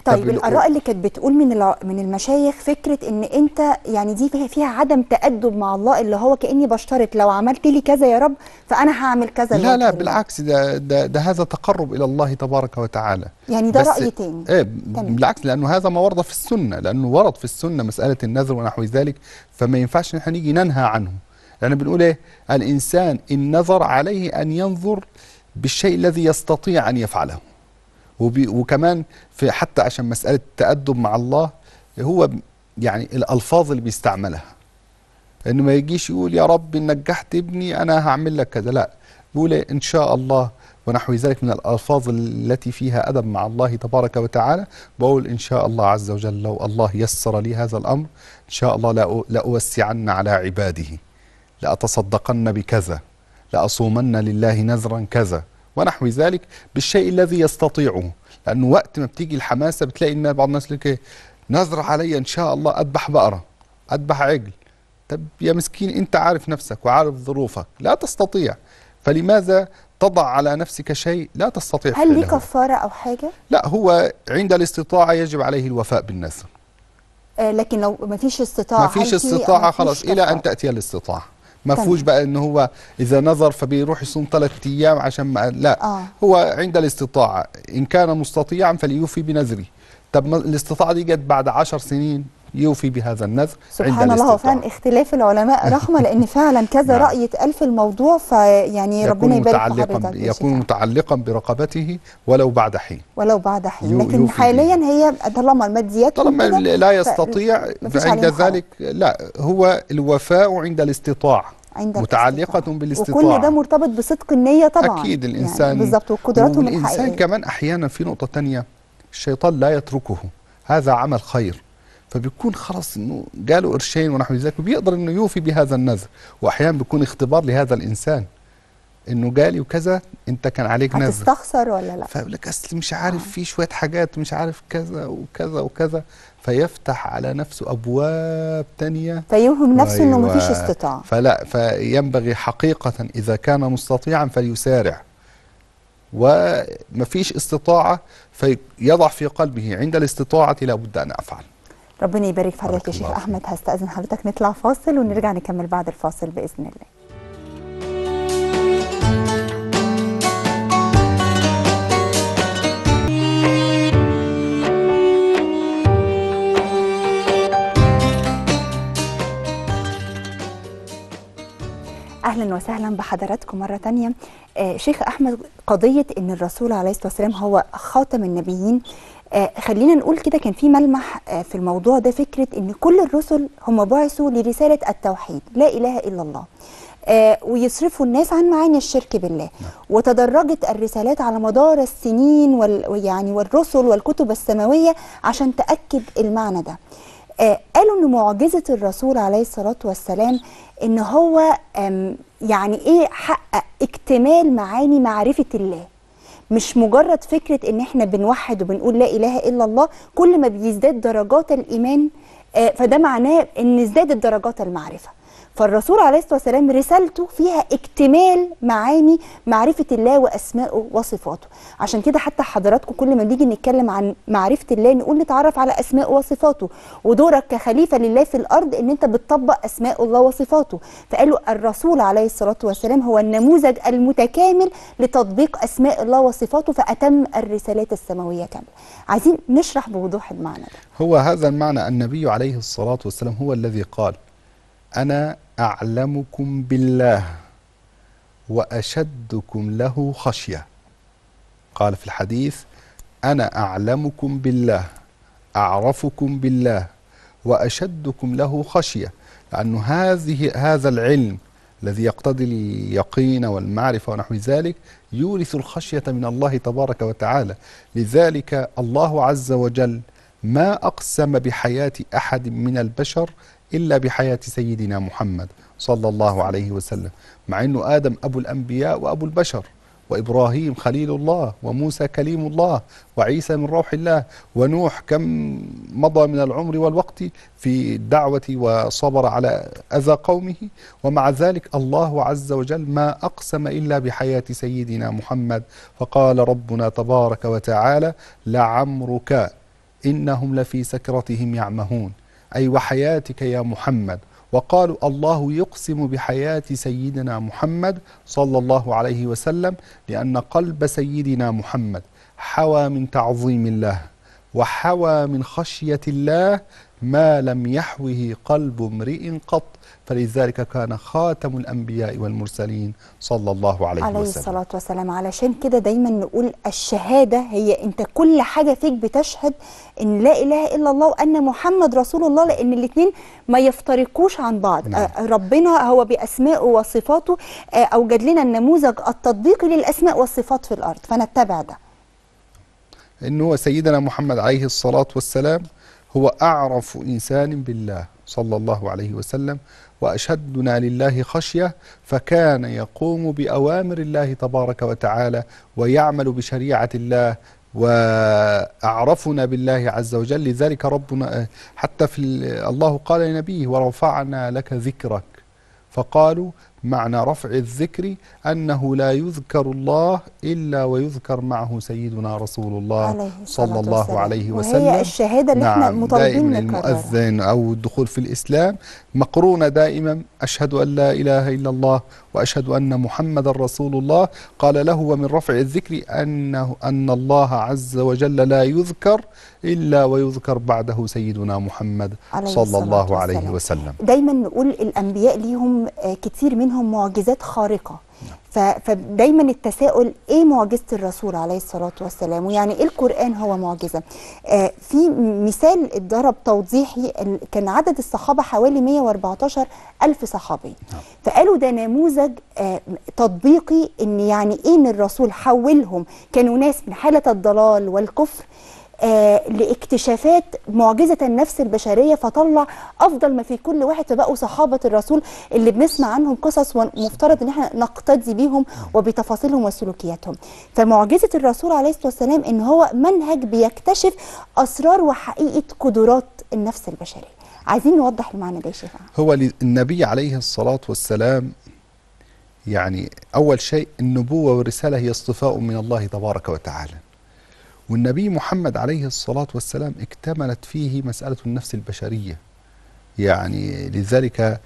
طيب الآراء اللي كانت بتقول من من المشايخ فكرة إن أنت يعني دي فيها, فيها عدم تأدب مع الله، اللي هو كأني بشترط لو عملت لي كذا يا رب فأنا هعمل كذا. لا لا بالعكس، ده, ده ده هذا تقرب إلى الله تبارك وتعالى. يعني ده رأي تاني. إيه بالعكس، لأنه هذا ما ورد في السنة، لأنه ورد في السنة مسألة النذر ونحو ذلك، فما ينفعش إحنا نيجي ننهى عنه، لأن بنقول إيه؟ الإنسان إن نذر عليه أن ينظر بالشيء الذي يستطيع أن يفعله. وكمان في حتى عشان مسألة التأدب مع الله، هو يعني الألفاظ اللي بيستعملها، إنه ما يجيش يقول يا رب نجحت ابني أنا هعمل لك كذا، لا، بيقول إن شاء الله ونحو ذلك من الألفاظ التي فيها أدب مع الله تبارك وتعالى. بقول إن شاء الله عز وجل لو الله يسر لي هذا الأمر، إن شاء الله لأوسعن على عباده، لأتصدقن بكذا، لأصومن لله نذرا كذا ونحو ذلك، بالشيء الذي يستطيعه. لأنه وقت ما بتيجي الحماسة بتلاقي إن بعض الناس لك إيه؟ نذر علي إن شاء الله أذبح بقرة، أذبح عجل. طب يا مسكين أنت عارف نفسك وعارف ظروفك، لا تستطيع، فلماذا تضع على نفسك شيء لا تستطيع؟ هل ليه كفارة أو حاجة؟ لا، هو عند الاستطاعة يجب عليه الوفاء بالنذر. آه لكن لو ما فيش استطاعة، ما فيش استطاعة خلاص، إلى أن تأتي الاستطاعة. ما فيهوش بقى ان هو اذا نذر فبيروح يصوم ثلاث ايام عشان ما، لا، آه. هو عند الاستطاعه، ان كان مستطيعا فليوفي بنذره. طب الاستطاعه دي جت بعد عشر سنين، يوفي بهذا النذر سبحان الله. وفعلا اختلاف العلماء رحمه، لان فعلا كذا راي اتقال في الموضوع، فيعني ربنا يبارك حضرتك. يكون متعلقا برقبته ولو بعد حين، ولو بعد حين. لكن حاليا هي طالما الماديات، طالما لا يستطيع عند ذلك، لا، هو الوفاء عند الاستطاعه. عند متعلقة بالاستطاعة، وكل ده مرتبط بصدق النية طبعا. أكيد الإنسان يعني بالظبط، وقدراتهم الحقيقية. الإنسان كمان أحيانا في نقطة تانية، الشيطان لا يتركه، هذا عمل خير، فبيكون خلاص إنه جاله قرشين ونحو ذلك وبيقدر إنه يوفي بهذا النذر، وأحيانا بيكون اختبار لهذا الإنسان إنه جالي وكذا، أنت كان عليك نذر، هتستخسر ولا لا؟ فيقول لك أصل مش عارف في شوية حاجات مش عارف كذا وكذا وكذا، فيفتح على نفسه أبواب تانية، فيوهم نفسه أنه مفيش استطاعة. فلا، فينبغي حقيقة إذا كان مستطيعا فليسارع، ومفيش استطاعة فيضع في قلبه عند الاستطاعة لابد أن أفعل. ربنا يبارك في حضرتك يا شيخ أحمد. هستأذن حضرتك نطلع فاصل ونرجع نكمل بعد الفاصل بإذن الله. أهلا وسهلا بحضراتكم مرة تانية. آه شيخ أحمد، قضية أن الرسول عليه الصلاة والسلام هو خاتم النبيين، آه خلينا نقول كده كان في ملمح آه في الموضوع ده، فكرة أن كل الرسل هم بعثوا لرسالة التوحيد، لا إله إلا الله، آه ويصرفوا الناس عن معاني الشرك بالله. وتدرجت الرسالات على مدار السنين وال ويعني والرسل والكتب السماوية عشان تأكد المعنى ده. آه قالوا أن معجزة الرسول عليه الصلاة والسلام إن هو يعني إيه، حقق اكتمال معاني معرفة الله، مش مجرد فكرة إن إحنا بنوحد وبنقول لا إله إلا الله، كل ما بيزداد درجات الإيمان فده معناه إن ازدادت درجات المعرفة. فالرسول عليه الصلاة والسلام رسالته فيها اكتمال معاني معرفة الله وأسمائه وصفاته. عشان كده حتى حضراتكم كل ما نيجي نتكلم عن معرفة الله نقول نتعرف على أسمائه وصفاته، ودورك كخليفة لله في الأرض إن أنت بتطبق أسماء الله وصفاته. فقالوا الرسول عليه الصلاة والسلام هو النموذج المتكامل لتطبيق أسماء الله وصفاته، فأتم الرسالات السماوية كاملة. عايزين نشرح بوضوح المعنى ده. هو هذا المعنى، النبي عليه الصلاة والسلام هو الذي قال: أنا أعلمكم بالله وأشدكم له خشية. قال في الحديث: أنا أعلمكم بالله، أعرفكم بالله، وأشدكم له خشية. لأن هذه هذا العلم الذي يقتضي اليقين والمعرفة ونحو ذلك يورث الخشية من الله تبارك وتعالى. لذلك الله عز وجل ما أقسم بحياة أحد من البشر إلا بحياة سيدنا محمد صلى الله عليه وسلم، مع أنه آدم أبو الأنبياء وأبو البشر، وإبراهيم خليل الله، وموسى كليم الله، وعيسى من روح الله، ونوح كم مضى من العمر والوقت في الدعوة وصبر على أذى قومه، ومع ذلك الله عز وجل ما أقسم إلا بحياة سيدنا محمد. فقال ربنا تبارك وتعالى: لعمرك إنهم لفي سكرتهم يعمهون، أي وحياتك يا محمد. وقالوا الله يقسم بحياة سيدنا محمد صلى الله عليه وسلم لأن قلب سيدنا محمد حوى من تعظيم الله، وحوى من خشية الله ما لم يحوه قلب امرئ قط، فلذلك كان خاتم الأنبياء والمرسلين صلى الله عليه وسلم. عليه الصلاة والسلام. علشان كده دايما نقول الشهادة هي أنت كل حاجة فيك بتشهد أن لا إله إلا الله وأن محمد رسول الله، لأن الاثنين ما يفترقوش عن بعض. نعم. ربنا هو بأسمائه وصفاته أوجد لنا النموذج التطبيقي للأسماء والصفات في الأرض، فنتبع ده. إنه سيدنا محمد عليه الصلاة والسلام هو أعرف إنسان بالله صلى الله عليه وسلم، وأشهدنا لله خشية، فكان يقوم بأوامر الله تبارك وتعالى ويعمل بشريعة الله، وأعرفنا بالله عز وجل. لذلك ربنا حتى في الله قال لنبيه: ورفعنا لك ذكرك. فقالوا معنى رفع الذكر أنه لا يذكر الله إلا ويذكر معه سيدنا رسول الله صلى الله عليه وسلم. وهي الشهادة اللي احنا مطالبين نكررها. نعم، دائما المؤذن أو الدخول في الإسلام مقرونة دائما: أشهد أن لا إله إلا الله وأشهد أن محمد رسول الله. قال له: ومن رفع الذكر أنه أن الله عز وجل لا يذكر إلا ويذكر بعده سيدنا محمد صلى الله عليه وسلم. دائما نقول الأنبياء ليهم كتير من منهم معجزات خارقة. فدايما التساؤل ايه معجزة الرسول عليه الصلاة والسلام، ويعني ايه القرآن هو معجزة. آه في مثال اتضرب توضيحي، كان عدد الصحابة حوالي مئة وأربعة عشر ألف صحابي، فقالوا ده نموذج آه تطبيقي ان يعني ايه ان الرسول حولهم، كانوا ناس من حالة الضلال والكفر آه لاكتشافات معجزة النفس البشرية، فطلع أفضل ما في كل واحد، فبقوا صحابة الرسول اللي بنسمع عنهم قصص ومفترض إن احنا نقتدي بيهم وبتفاصيلهم وسلوكياتهم. فمعجزة الرسول عليه الصلاة والسلام إن هو منهج بيكتشف أسرار وحقيقة قدرات النفس البشرية. عايزين نوضح المعنى ده يا شيخ. هو النبي عليه الصلاة والسلام يعني أول شيء النبوة والرسالة هي اصطفاء من الله تبارك وتعالى، والنبي محمد عليه الصلاة والسلام اكتملت فيه مسألة النفس البشرية. يعني لذلك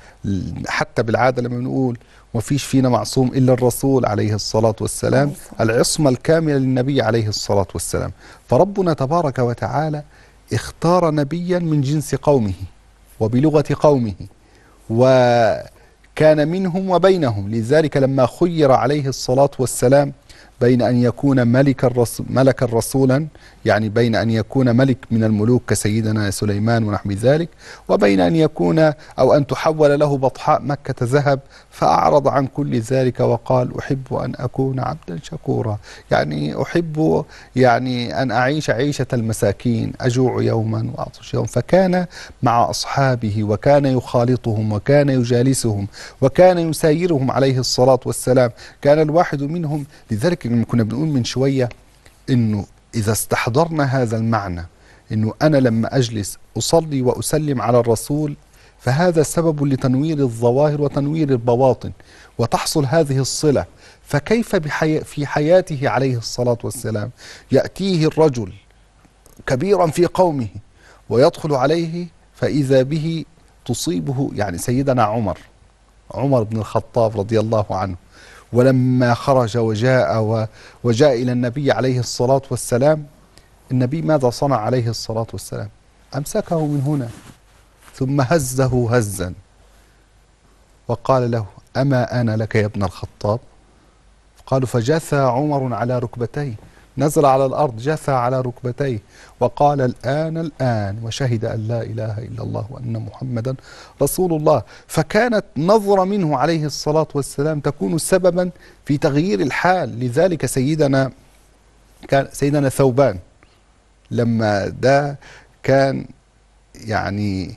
حتى بالعادة لما بنقول ومفيش فينا معصوم إلا الرسول عليه الصلاة والسلام، العصمة الكاملة للنبي عليه الصلاة والسلام. فربنا تبارك وتعالى اختار نبيا من جنس قومه وبلغة قومه وكان منهم وبينهم. لذلك لما خير عليه الصلاة والسلام بين أن يكون ملكا رسول ملكا رسولا، يعني بين أن يكون ملك من الملوك كسيدنا سليمان ونحو ذلك، وبين أن يكون أو أن تحول له بطحاء مكة ذهب، فأعرض عن كل ذلك وقال أحب أن أكون عبدا شكورا، يعني أحب يعني أن أعيش عيشة المساكين، أجوع يوما وأعطش يوم. فكان مع أصحابه وكان يخالطهم وكان يجالسهم وكان يسايرهم عليه الصلاة والسلام، كان الواحد منهم. لذلك كنا بنقول من شوية إنه إذا استحضرنا هذا المعنى، إنه أنا لما أجلس أصلي وأسلم على الرسول فهذا سبب لتنوير الظواهر وتنوير البواطن وتحصل هذه الصلة. فكيف بحي... في حياته عليه الصلاة والسلام يأتيه الرجل كبيرا في قومه ويدخل عليه فإذا به تصيبه، يعني سيدنا عمر عمر بن الخطاب رضي الله عنه، ولما خرج وجاء وجاء إلى النبي عليه الصلاة والسلام، النبي ماذا صنع عليه الصلاة والسلام؟ أمسكه من هنا ثم هزه هزا وقال له أما أنا لك يا ابن الخطاب؟ قالوا فجثى عمر على ركبتيه، نزل على الأرض جثى على ركبتيه وقال الآن الآن، وشهد أن لا إله إلا الله وأن محمدا رسول الله. فكانت نظرة منه عليه الصلاة والسلام تكون سببا في تغيير الحال. لذلك سيدنا كان سيدنا ثوبان لما ده كان يعني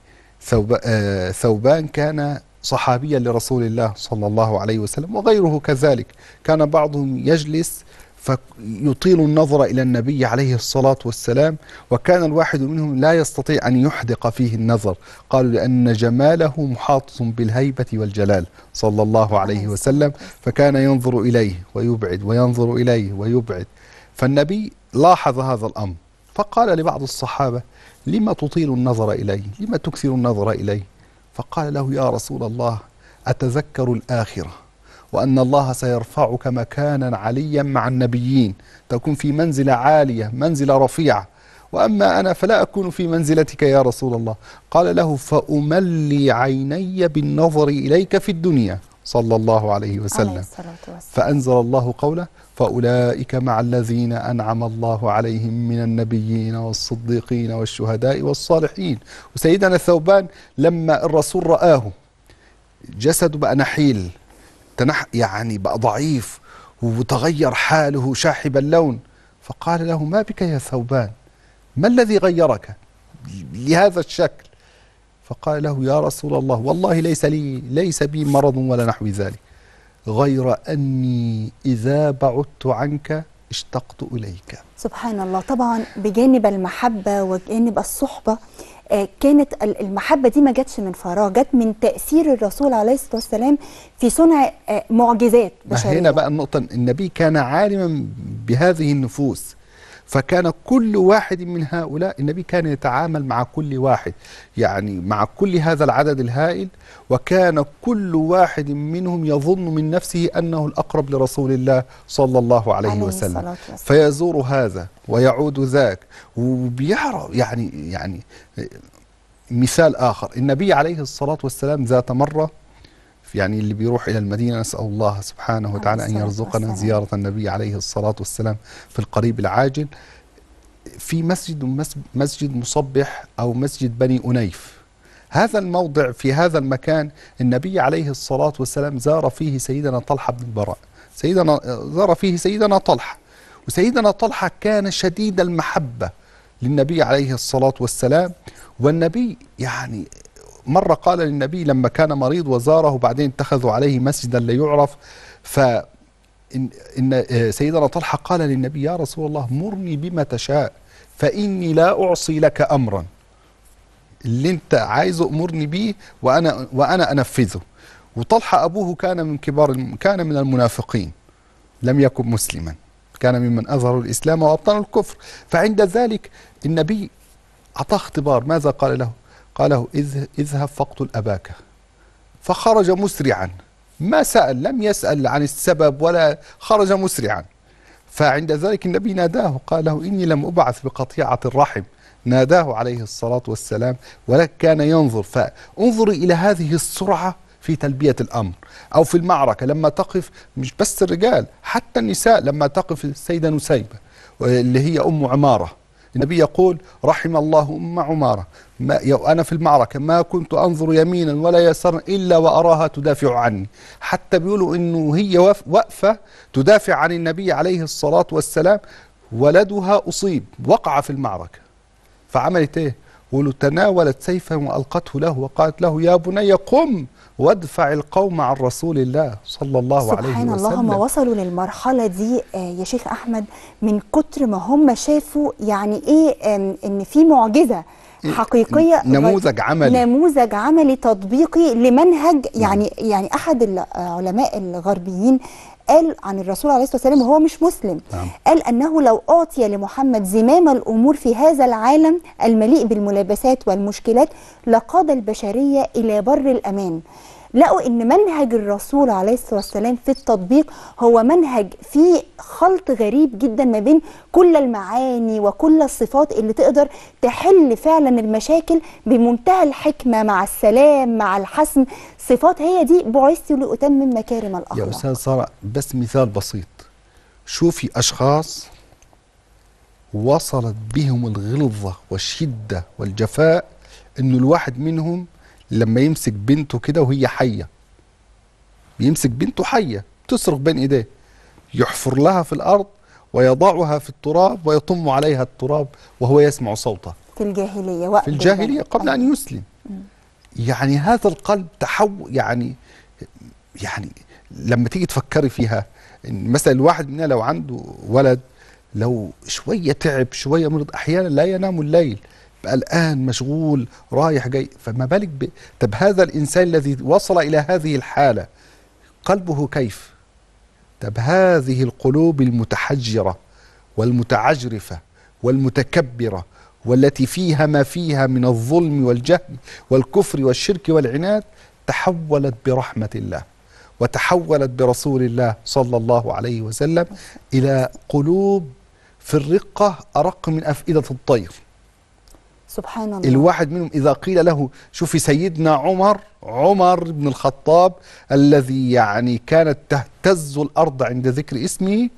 ثوبان كان صحابيا لرسول الله صلى الله عليه وسلم وغيره كذلك، كان بعضهم يجلس فيطيل النظر إلى النبي عليه الصلاة والسلام، وكان الواحد منهم لا يستطيع أن يحدق فيه النظر، قالوا لأن جماله محاط بالهيبة والجلال صلى الله عليه وسلم، فكان ينظر إليه ويبعد وينظر إليه ويبعد. فالنبي لاحظ هذا الأمر فقال لبعض الصحابة لما تطيل النظر إليه، لما تكثر النظر إليه؟ فقال له يا رسول الله أتذكر الآخرة وأن الله سيرفعك مكانا عليا مع النبيين، تكون في منزلة عالية منزلة رفيعة، وأما أنا فلا أكون في منزلتك يا رسول الله. قال له فأملي عيني بالنظر إليك في الدنيا صلى الله عليه وسلم، فأنزل الله قوله فأولئك مع الذين أنعم الله عليهم من النبيين والصديقين والشهداء والصالحين. وسيدنا ثوبان لما الرسول رآه جسده بقى نحيل يعني بقى ضعيف وتغير حاله شاحب اللون، فقال له ما بك يا ثوبان، ما الذي غيرك لهذا الشكل؟ فقال له يا رسول الله والله ليس لي ليس بي مرض ولا نحو ذلك، غير أني إذا بعدت عنك اشتقت إليك. سبحان الله. طبعا بجانب المحبة وجانب الصحبة، كانت المحبة دي ما جاتش من فراغ، جات من تأثير الرسول عليه الصلاة والسلام في صنع معجزات بشرية. هنا بقى النقطة، النبي كان عالما بهذه النفوس، فكان كل واحد من هؤلاء النبي كان يتعامل مع كل واحد، يعني مع كل هذا العدد الهائل، وكان كل واحد منهم يظن من نفسه أنه الأقرب لرسول الله صلى الله عليه, عليه وسلم، فيزور هذا ويعود ذاك وبيعرف. يعني يعني مثال آخر، النبي عليه الصلاة والسلام ذات مرة يعني اللي بيروح إلى المدينة نسأل الله سبحانه وتعالى أن يرزقنا زيارة النبي عليه الصلاة والسلام في القريب العاجل في مسجد مسجد مصبح أو مسجد بني أنيف. هذا الموضع في هذا المكان النبي عليه الصلاة والسلام زار فيه سيدنا طلحة بن البراء، سيدنا زار فيه سيدنا طلحة، وسيدنا طلحة كان شديد المحبة للنبي عليه الصلاة والسلام. والنبي يعني مرة قال للنبي لما كان مريض وزاره بعدين اتخذوا عليه مسجدا لا يعرف، ف إن سيدنا طلحة قال للنبي يا رسول الله مرني بما تشاء فإني لا أعصي لك أمرا، اللي أنت عايزه أمرني به وأنا وأنا أنفذه. وطلحة أبوه كان من كبار كان من المنافقين، لم يكن مسلما، كان ممن أظهروا الإسلام وأبطنوا الكفر. فعند ذلك النبي أعطاه اختبار، ماذا قال له؟ قال له اذهب فاقتل أباك، فخرج مسرعا، ما سأل، لم يسأل عن السبب ولا، خرج مسرعا. فعند ذلك النبي ناداه قال له إني لم أبعث بقطيعة الرحم، ناداه عليه الصلاة والسلام، ولكن كان ينظر. فانظر إلى هذه السرعة في تلبية الأمر، أو في المعركة لما تقف مش بس الرجال، حتى النساء لما تقف السيدة نسيبة اللي هي أم عمارة، النبي يقول رحم الله أم عمارة، ما أنا في المعركة ما كنت أنظر يمينا ولا يسارا إلا وأراها تدافع عني، حتى بيقولوا إنه هي واقفة تدافع عن النبي عليه الصلاة والسلام، ولدها أصيب وقع في المعركة، فعملت إيه؟ قولوا تناولت سيفا وألقته له وقالت له يا بني قم وادفع القوم عن رسول الله صلى الله عليه وسلم. سبحان الله، ما وصلوا للمرحلة دي يا شيخ أحمد من كتر ما هم شافوا يعني إيه إن في معجزة حقيقية، نموذج عملي، نموذج عملي تطبيقي لمنهج. يعني يعني أحد العلماء الغربيين قال عن الرسول عليه الصلاة والسلام وهو مش مسلم، قال أنه لو أعطي لمحمد زمام الأمور في هذا العالم المليء بالملابسات والمشكلات لقاد البشرية إلى بر الأمان. لقوا أن منهج الرسول عليه الصلاة والسلام في التطبيق هو منهج فيه خلط غريب جدا ما بين كل المعاني وكل الصفات اللي تقدر تحل فعلا المشاكل بمنتهى الحكمة مع السلام مع الحسم، صفات هي دي بعثت لأتمم مكارم الأخلاق. يا أستاذ سارة بس مثال بسيط، شوفي أشخاص وصلت بهم الغلظة والشدة والجفاء أنه الواحد منهم لما يمسك بنته كده وهي حية، بيمسك بنته حية تصرخ بين ايديه، يحفر لها في الارض ويضعها في التراب ويطم عليها التراب وهو يسمع صوتها. في الجاهلية وقت في الجاهلية قبل ان يسلم. يعني هذا القلب تحول، يعني يعني لما تيجي تفكري فيها مثلا الواحد مننا لو عنده ولد لو شوية تعب شوية مرض احيانا لا ينام الليل، بقى الآن مشغول رايح جاي، فما بالك ب... طب هذا الإنسان الذي وصل إلى هذه الحالة قلبه كيف؟ طب هذه القلوب المتحجرة والمتعجرفة والمتكبرة والتي فيها ما فيها من الظلم والجهل والكفر والشرك والعناد تحولت برحمة الله وتحولت برسول الله صلى الله عليه وسلم إلى قلوب في الرقة أرق من أفئدة الطير. سبحان الله. الواحد منهم إذا قيل له شوفي سيدنا عمر عمر بن الخطاب الذي يعني كانت تهتز الأرض عند ذكر اسمه،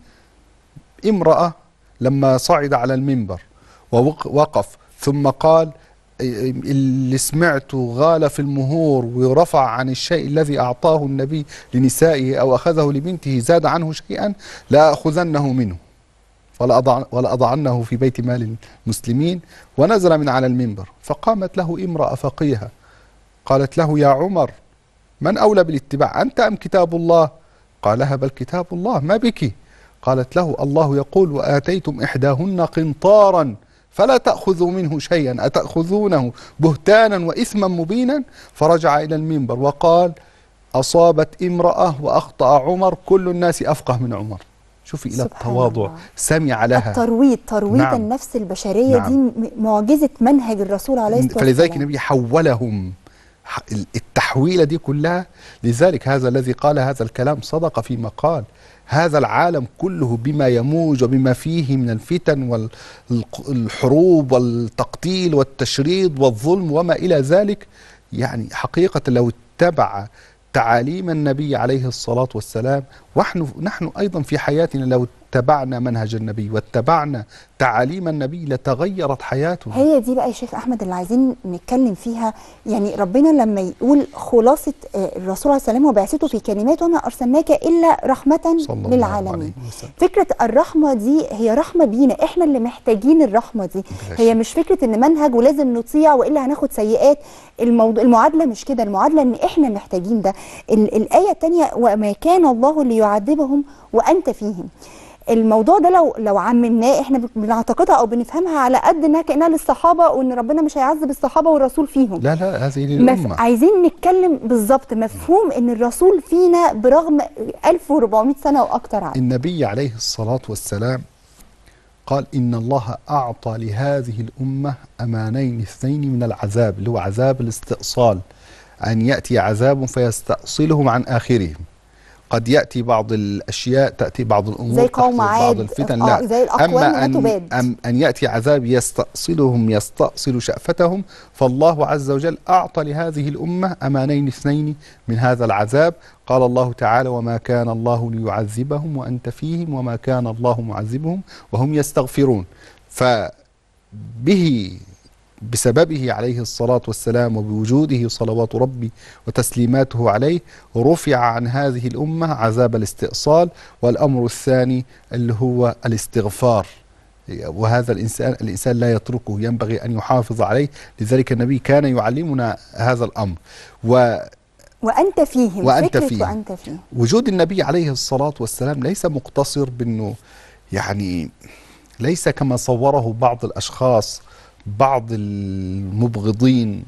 امرأة لما صعد على المنبر ووقف ثم قال اللي سمعته غال في المهور ورفع عن الشيء الذي أعطاه النبي لنسائه أو أخذه لبنته زاد عنه شيئا لا أخذنه منه ولا أضعنه في بيت مال المسلمين، ونزل من على المنبر. فقامت له امرأة فقيهة قالت له يا عمر من أولى بالاتباع أنت أم كتاب الله؟ قالها بل كتاب الله، ما بك؟ قالت له الله يقول وآتيتم إحداهن قنطارا فلا تأخذوا منه شيئا أتأخذونه بهتانا وإثما مبينا. فرجع إلى المنبر وقال أصابت امرأة وأخطأ عمر كل الناس أفقه من عمر. شوفي إلى التواضع، سمع لها، الترويض، ترويض نعم. النفس البشرية نعم. دي معجزة منهج الرسول عليه الصلاة والسلام، فلذلك النبي حولهم التحويلة دي كلها. لذلك هذا الذي قال هذا الكلام صدق فيما قال، هذا العالم كله بما يموج وبما فيه من الفتن والحروب والتقتيل والتشريد والظلم وما إلى ذلك، يعني حقيقة لو اتبع تعاليم النبي عليه الصلاة والسلام، ونحن نحن أيضا في حياتنا لو اتبعنا منهج النبي واتبعنا تعاليم النبي لتغيرت حياته. هي دي بقى يا شيخ أحمد اللي عايزين نتكلم فيها. يعني ربنا لما يقول خلاصة الرسول عليه السلام وبعثته في كلمات وما أرسلناك إلا رحمة للعالمين، فكرة الرحمة دي هي رحمة بينا، إحنا اللي محتاجين الرحمة دي. هي مش فكرة إن منهج ولازم نطيع وإلا هناخد سيئات، الموضوع المعادلة مش كده، المعادلة إن إحنا محتاجين ده. الآية الثانية وما كان الله ليعذبهم وأنت فيهم، الموضوع ده لو لو عممناه احنا بنعتقدها او بنفهمها على قد انها كانها للصحابه وان ربنا مش هيعذب الصحابه والرسول فيهم، لا لا هذه للامه. عايزين نتكلم بالظبط مفهوم ان الرسول فينا برغم ألف وأربعمائة سنه واكثر عنه. النبي عليه الصلاه والسلام قال ان الله اعطى لهذه الامه امانين اثنين من العذاب، اللي هو عذاب الاستئصال، ان ياتي عذاب فيستأصلهم عن اخرهم. قد يأتي بعض الأشياء، تأتي بعض الأمور، بعض الفتن، آه زي أما أن, أم أن يأتي عذاب يستأصلهم، يستأصل شأفتهم. فالله عز وجل أعطى لهذه الأمة أمانين اثنين من هذا العذاب. قال الله تعالى وما كان الله ليعذبهم وأنت فيهم وما كان الله معذبهم وهم يستغفرون. فبه بسببه عليه الصلاة والسلام وبوجوده صلوات ربي وتسليماته عليه رفع عن هذه الأمة عذاب الاستئصال. والأمر الثاني اللي هو الاستغفار، وهذا الإنسان الإنسان لا يتركه، ينبغي أن يحافظ عليه، لذلك النبي كان يعلمنا هذا الأمر. و وأنت فيهم، وأنت فيهم. وأنت فيهم وجود النبي عليه الصلاة والسلام ليس مقتصر بأنه يعني ليس كما صوره بعض الأشخاص، بعض المبغضين،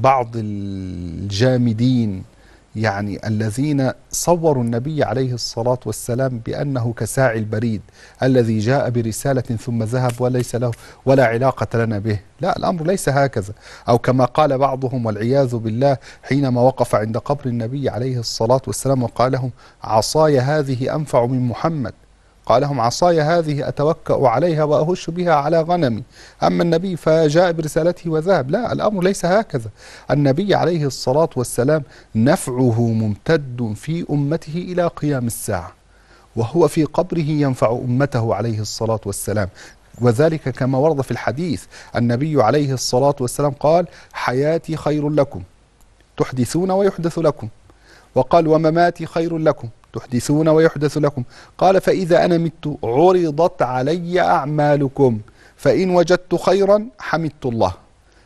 بعض الجامدين، يعني الذين صوروا النبي عليه الصلاة والسلام بأنه كساعي البريد الذي جاء برسالة ثم ذهب وليس له ولا علاقة لنا به. لا، الأمر ليس هكذا، أو كما قال بعضهم والعياذ بالله حينما وقف عند قبر النبي عليه الصلاة والسلام وقال لهم عصاي هذه أنفع من محمد، قال لهم عصاي هذه أتوكأ عليها وأهش بها على غنمي، أما النبي فجاء برسالته وذهب. لا، الأمر ليس هكذا. النبي عليه الصلاة والسلام نفعه ممتد في أمته إلى قيام الساعة، وهو في قبره ينفع أمته عليه الصلاة والسلام، وذلك كما ورد في الحديث. النبي عليه الصلاة والسلام قال حياتي خير لكم تحدثون ويحدث لكم، وقال ومماتي خير لكم تحدثون ويحدث لكم، قال فإذا أنا مت عرضت علي أعمالكم فإن وجدت خيرا حمدت الله.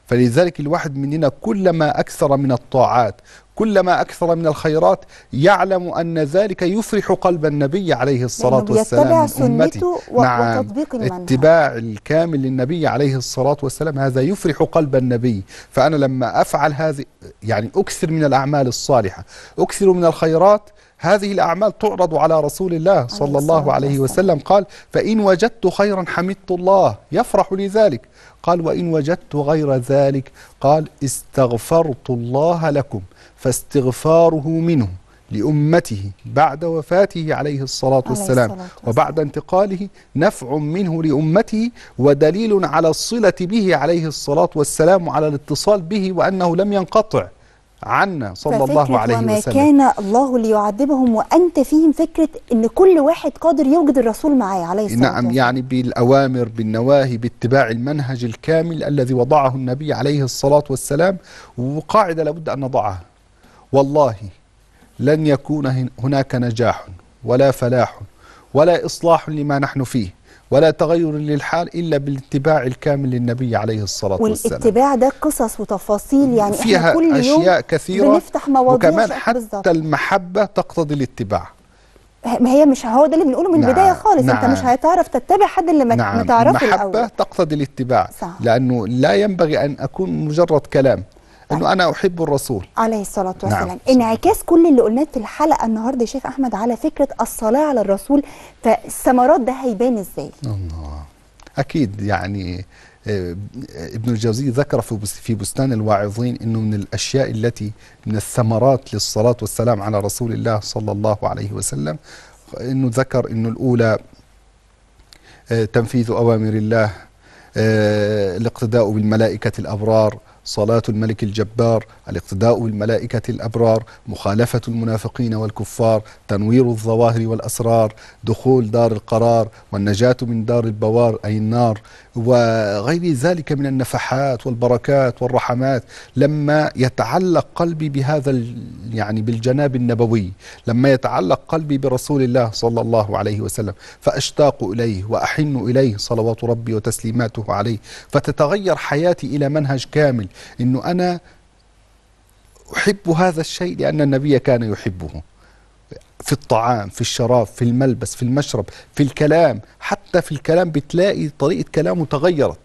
فلذلك الواحد مننا كلما أكثر من الطاعات، كلما أكثر من الخيرات، يعلم أن ذلك يفرح قلب النبي عليه الصلاة والسلام من أمته. مع اتباع الكامل للنبي عليه الصلاة والسلام هذا يفرح قلب النبي. فأنا لما أفعل هذه يعني أكثر من الأعمال الصالحة، أكثر من الخيرات، هذه الأعمال تعرض على رسول الله صلى الله عليه وسلم. قال فإن وجدت خيرا حمدت الله، يفرح لذلك. قال وإن وجدت غير ذلك، قال استغفرت الله لكم، فاستغفاره منه لأمته بعد وفاته عليه الصلاة والسلام وبعد انتقاله نفع منه لأمته، ودليل على الصلة به عليه الصلاة والسلام وعلى الاتصال به، وأنه لم ينقطع عنا صلى الله عليه وسلم. وما كان الله ليعذبهم وأنت فيهم، فكرة أن كل واحد قادر يوجد الرسول معاه عليه الصلاة والسلام. نعم، يعني بالأوامر بالنواهي، باتباع المنهج الكامل الذي وضعه النبي عليه الصلاة والسلام. وقاعدة لابد أن نضعها، والله لن يكون هناك نجاح ولا فلاح ولا إصلاح لما نحن فيه ولا تغير للحال إلا بالاتباع الكامل للنبي عليه الصلاة والسلام. والاتباع ده قصص وتفاصيل، يعني فيها احنا كل يوم أشياء كثيرة بنفتح مواضيع، وكمان حتى المحبة تقتضي الاتباع. ما هي مش هو ده اللي بنقوله من نعم البداية خالص، نعم انت مش هتعرف تتبع حد اللي نعم ما تعرفه الاول. المحبة تقتضي الاتباع، صح. لأنه لا ينبغي أن أكون مجرد كلام أنه أنا أحب الرسول عليه الصلاة والسلام. نعم. انعكاس كل اللي قلناه في الحلقة النهاردة يا شيخ أحمد على فكرة الصلاة على الرسول، فالثمرات ده هيبان إزاي؟ الله أكيد. يعني ابن الجوزي ذكر في بستان الواعظين أنه من الأشياء التي من الثمرات للصلاة والسلام على رسول الله صلى الله عليه وسلم أنه ذكر أنه الأولى تنفيذ أوامر الله، الاقتداء بالملائكة الأبرار، صلاة الملك الجبار، الاقتداء بالملائكة الأبرار، مخالفة المنافقين والكفار، تنوير الظواهر والأسرار، دخول دار القرار والنجاة من دار البوار أي النار، وغير ذلك من النفحات والبركات والرحمات. لما يتعلق قلبي بهذا يعني بالجناب النبوي، لما يتعلق قلبي برسول الله صلى الله عليه وسلم فأشتاق إليه وأحن إليه صلوات ربي وتسليماته عليه، فتتغير حياتي إلى منهج كامل إنه أنا أحب هذا الشيء لأن النبي كان يحبه، في الطعام، في الشراب، في الملبس، في المشرب، في الكلام. حتى في الكلام بتلاقي طريقة كلامه تغيرت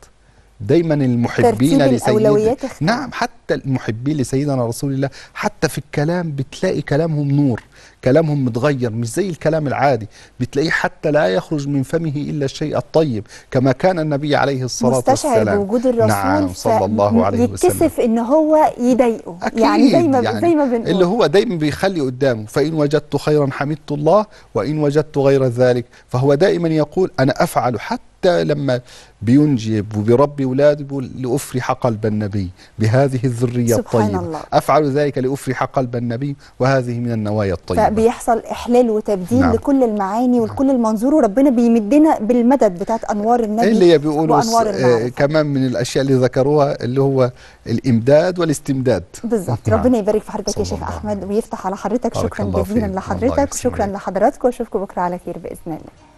دايما. المحبين لسيدنا، نعم حتى المحبين لسيدنا رسول الله حتى في الكلام بتلاقي كلامهم نور، كلامهم متغير، مش زي الكلام العادي، بتلاقيه حتى لا يخرج من فمه إلا الشيء الطيب كما كان النبي عليه الصلاة والسلام. مستشعر بوجود الرسول، نعم صلى الله عليه وسلم، يتكسف إن هو يضايقه، يعني دايما يعني زي ما بنقول اللي هو دايما بيخلي قدامه، فإن وجدت خيرا حمدت الله وإن وجدت غير ذلك، فهو دائما يقول أنا أفعل. حتى لما بينجب وبيربي أولاده بيقول لأفرح قلب النبي بهذه الذرية الطيبة، أفعل ذلك لأفرح قلب النبي، وهذه من النوايا الطيبة. بيحصل إحلال وتبديل، نعم، لكل المعاني ولكل المنظور، وربنا بيمدنا بالمدد بتاعت أنوار النبي اللي بيقولوا آه كمان من الأشياء اللي ذكروها اللي هو الإمداد والاستمداد بالظبط. نعم. ربنا يبارك في حضرتك يا شيخ أحمد ويفتح على حضرتك. شكرا جزيلا لحضرتك، شكرا لحضراتكم، وأشوفكم بكرة على خير بإذن الله.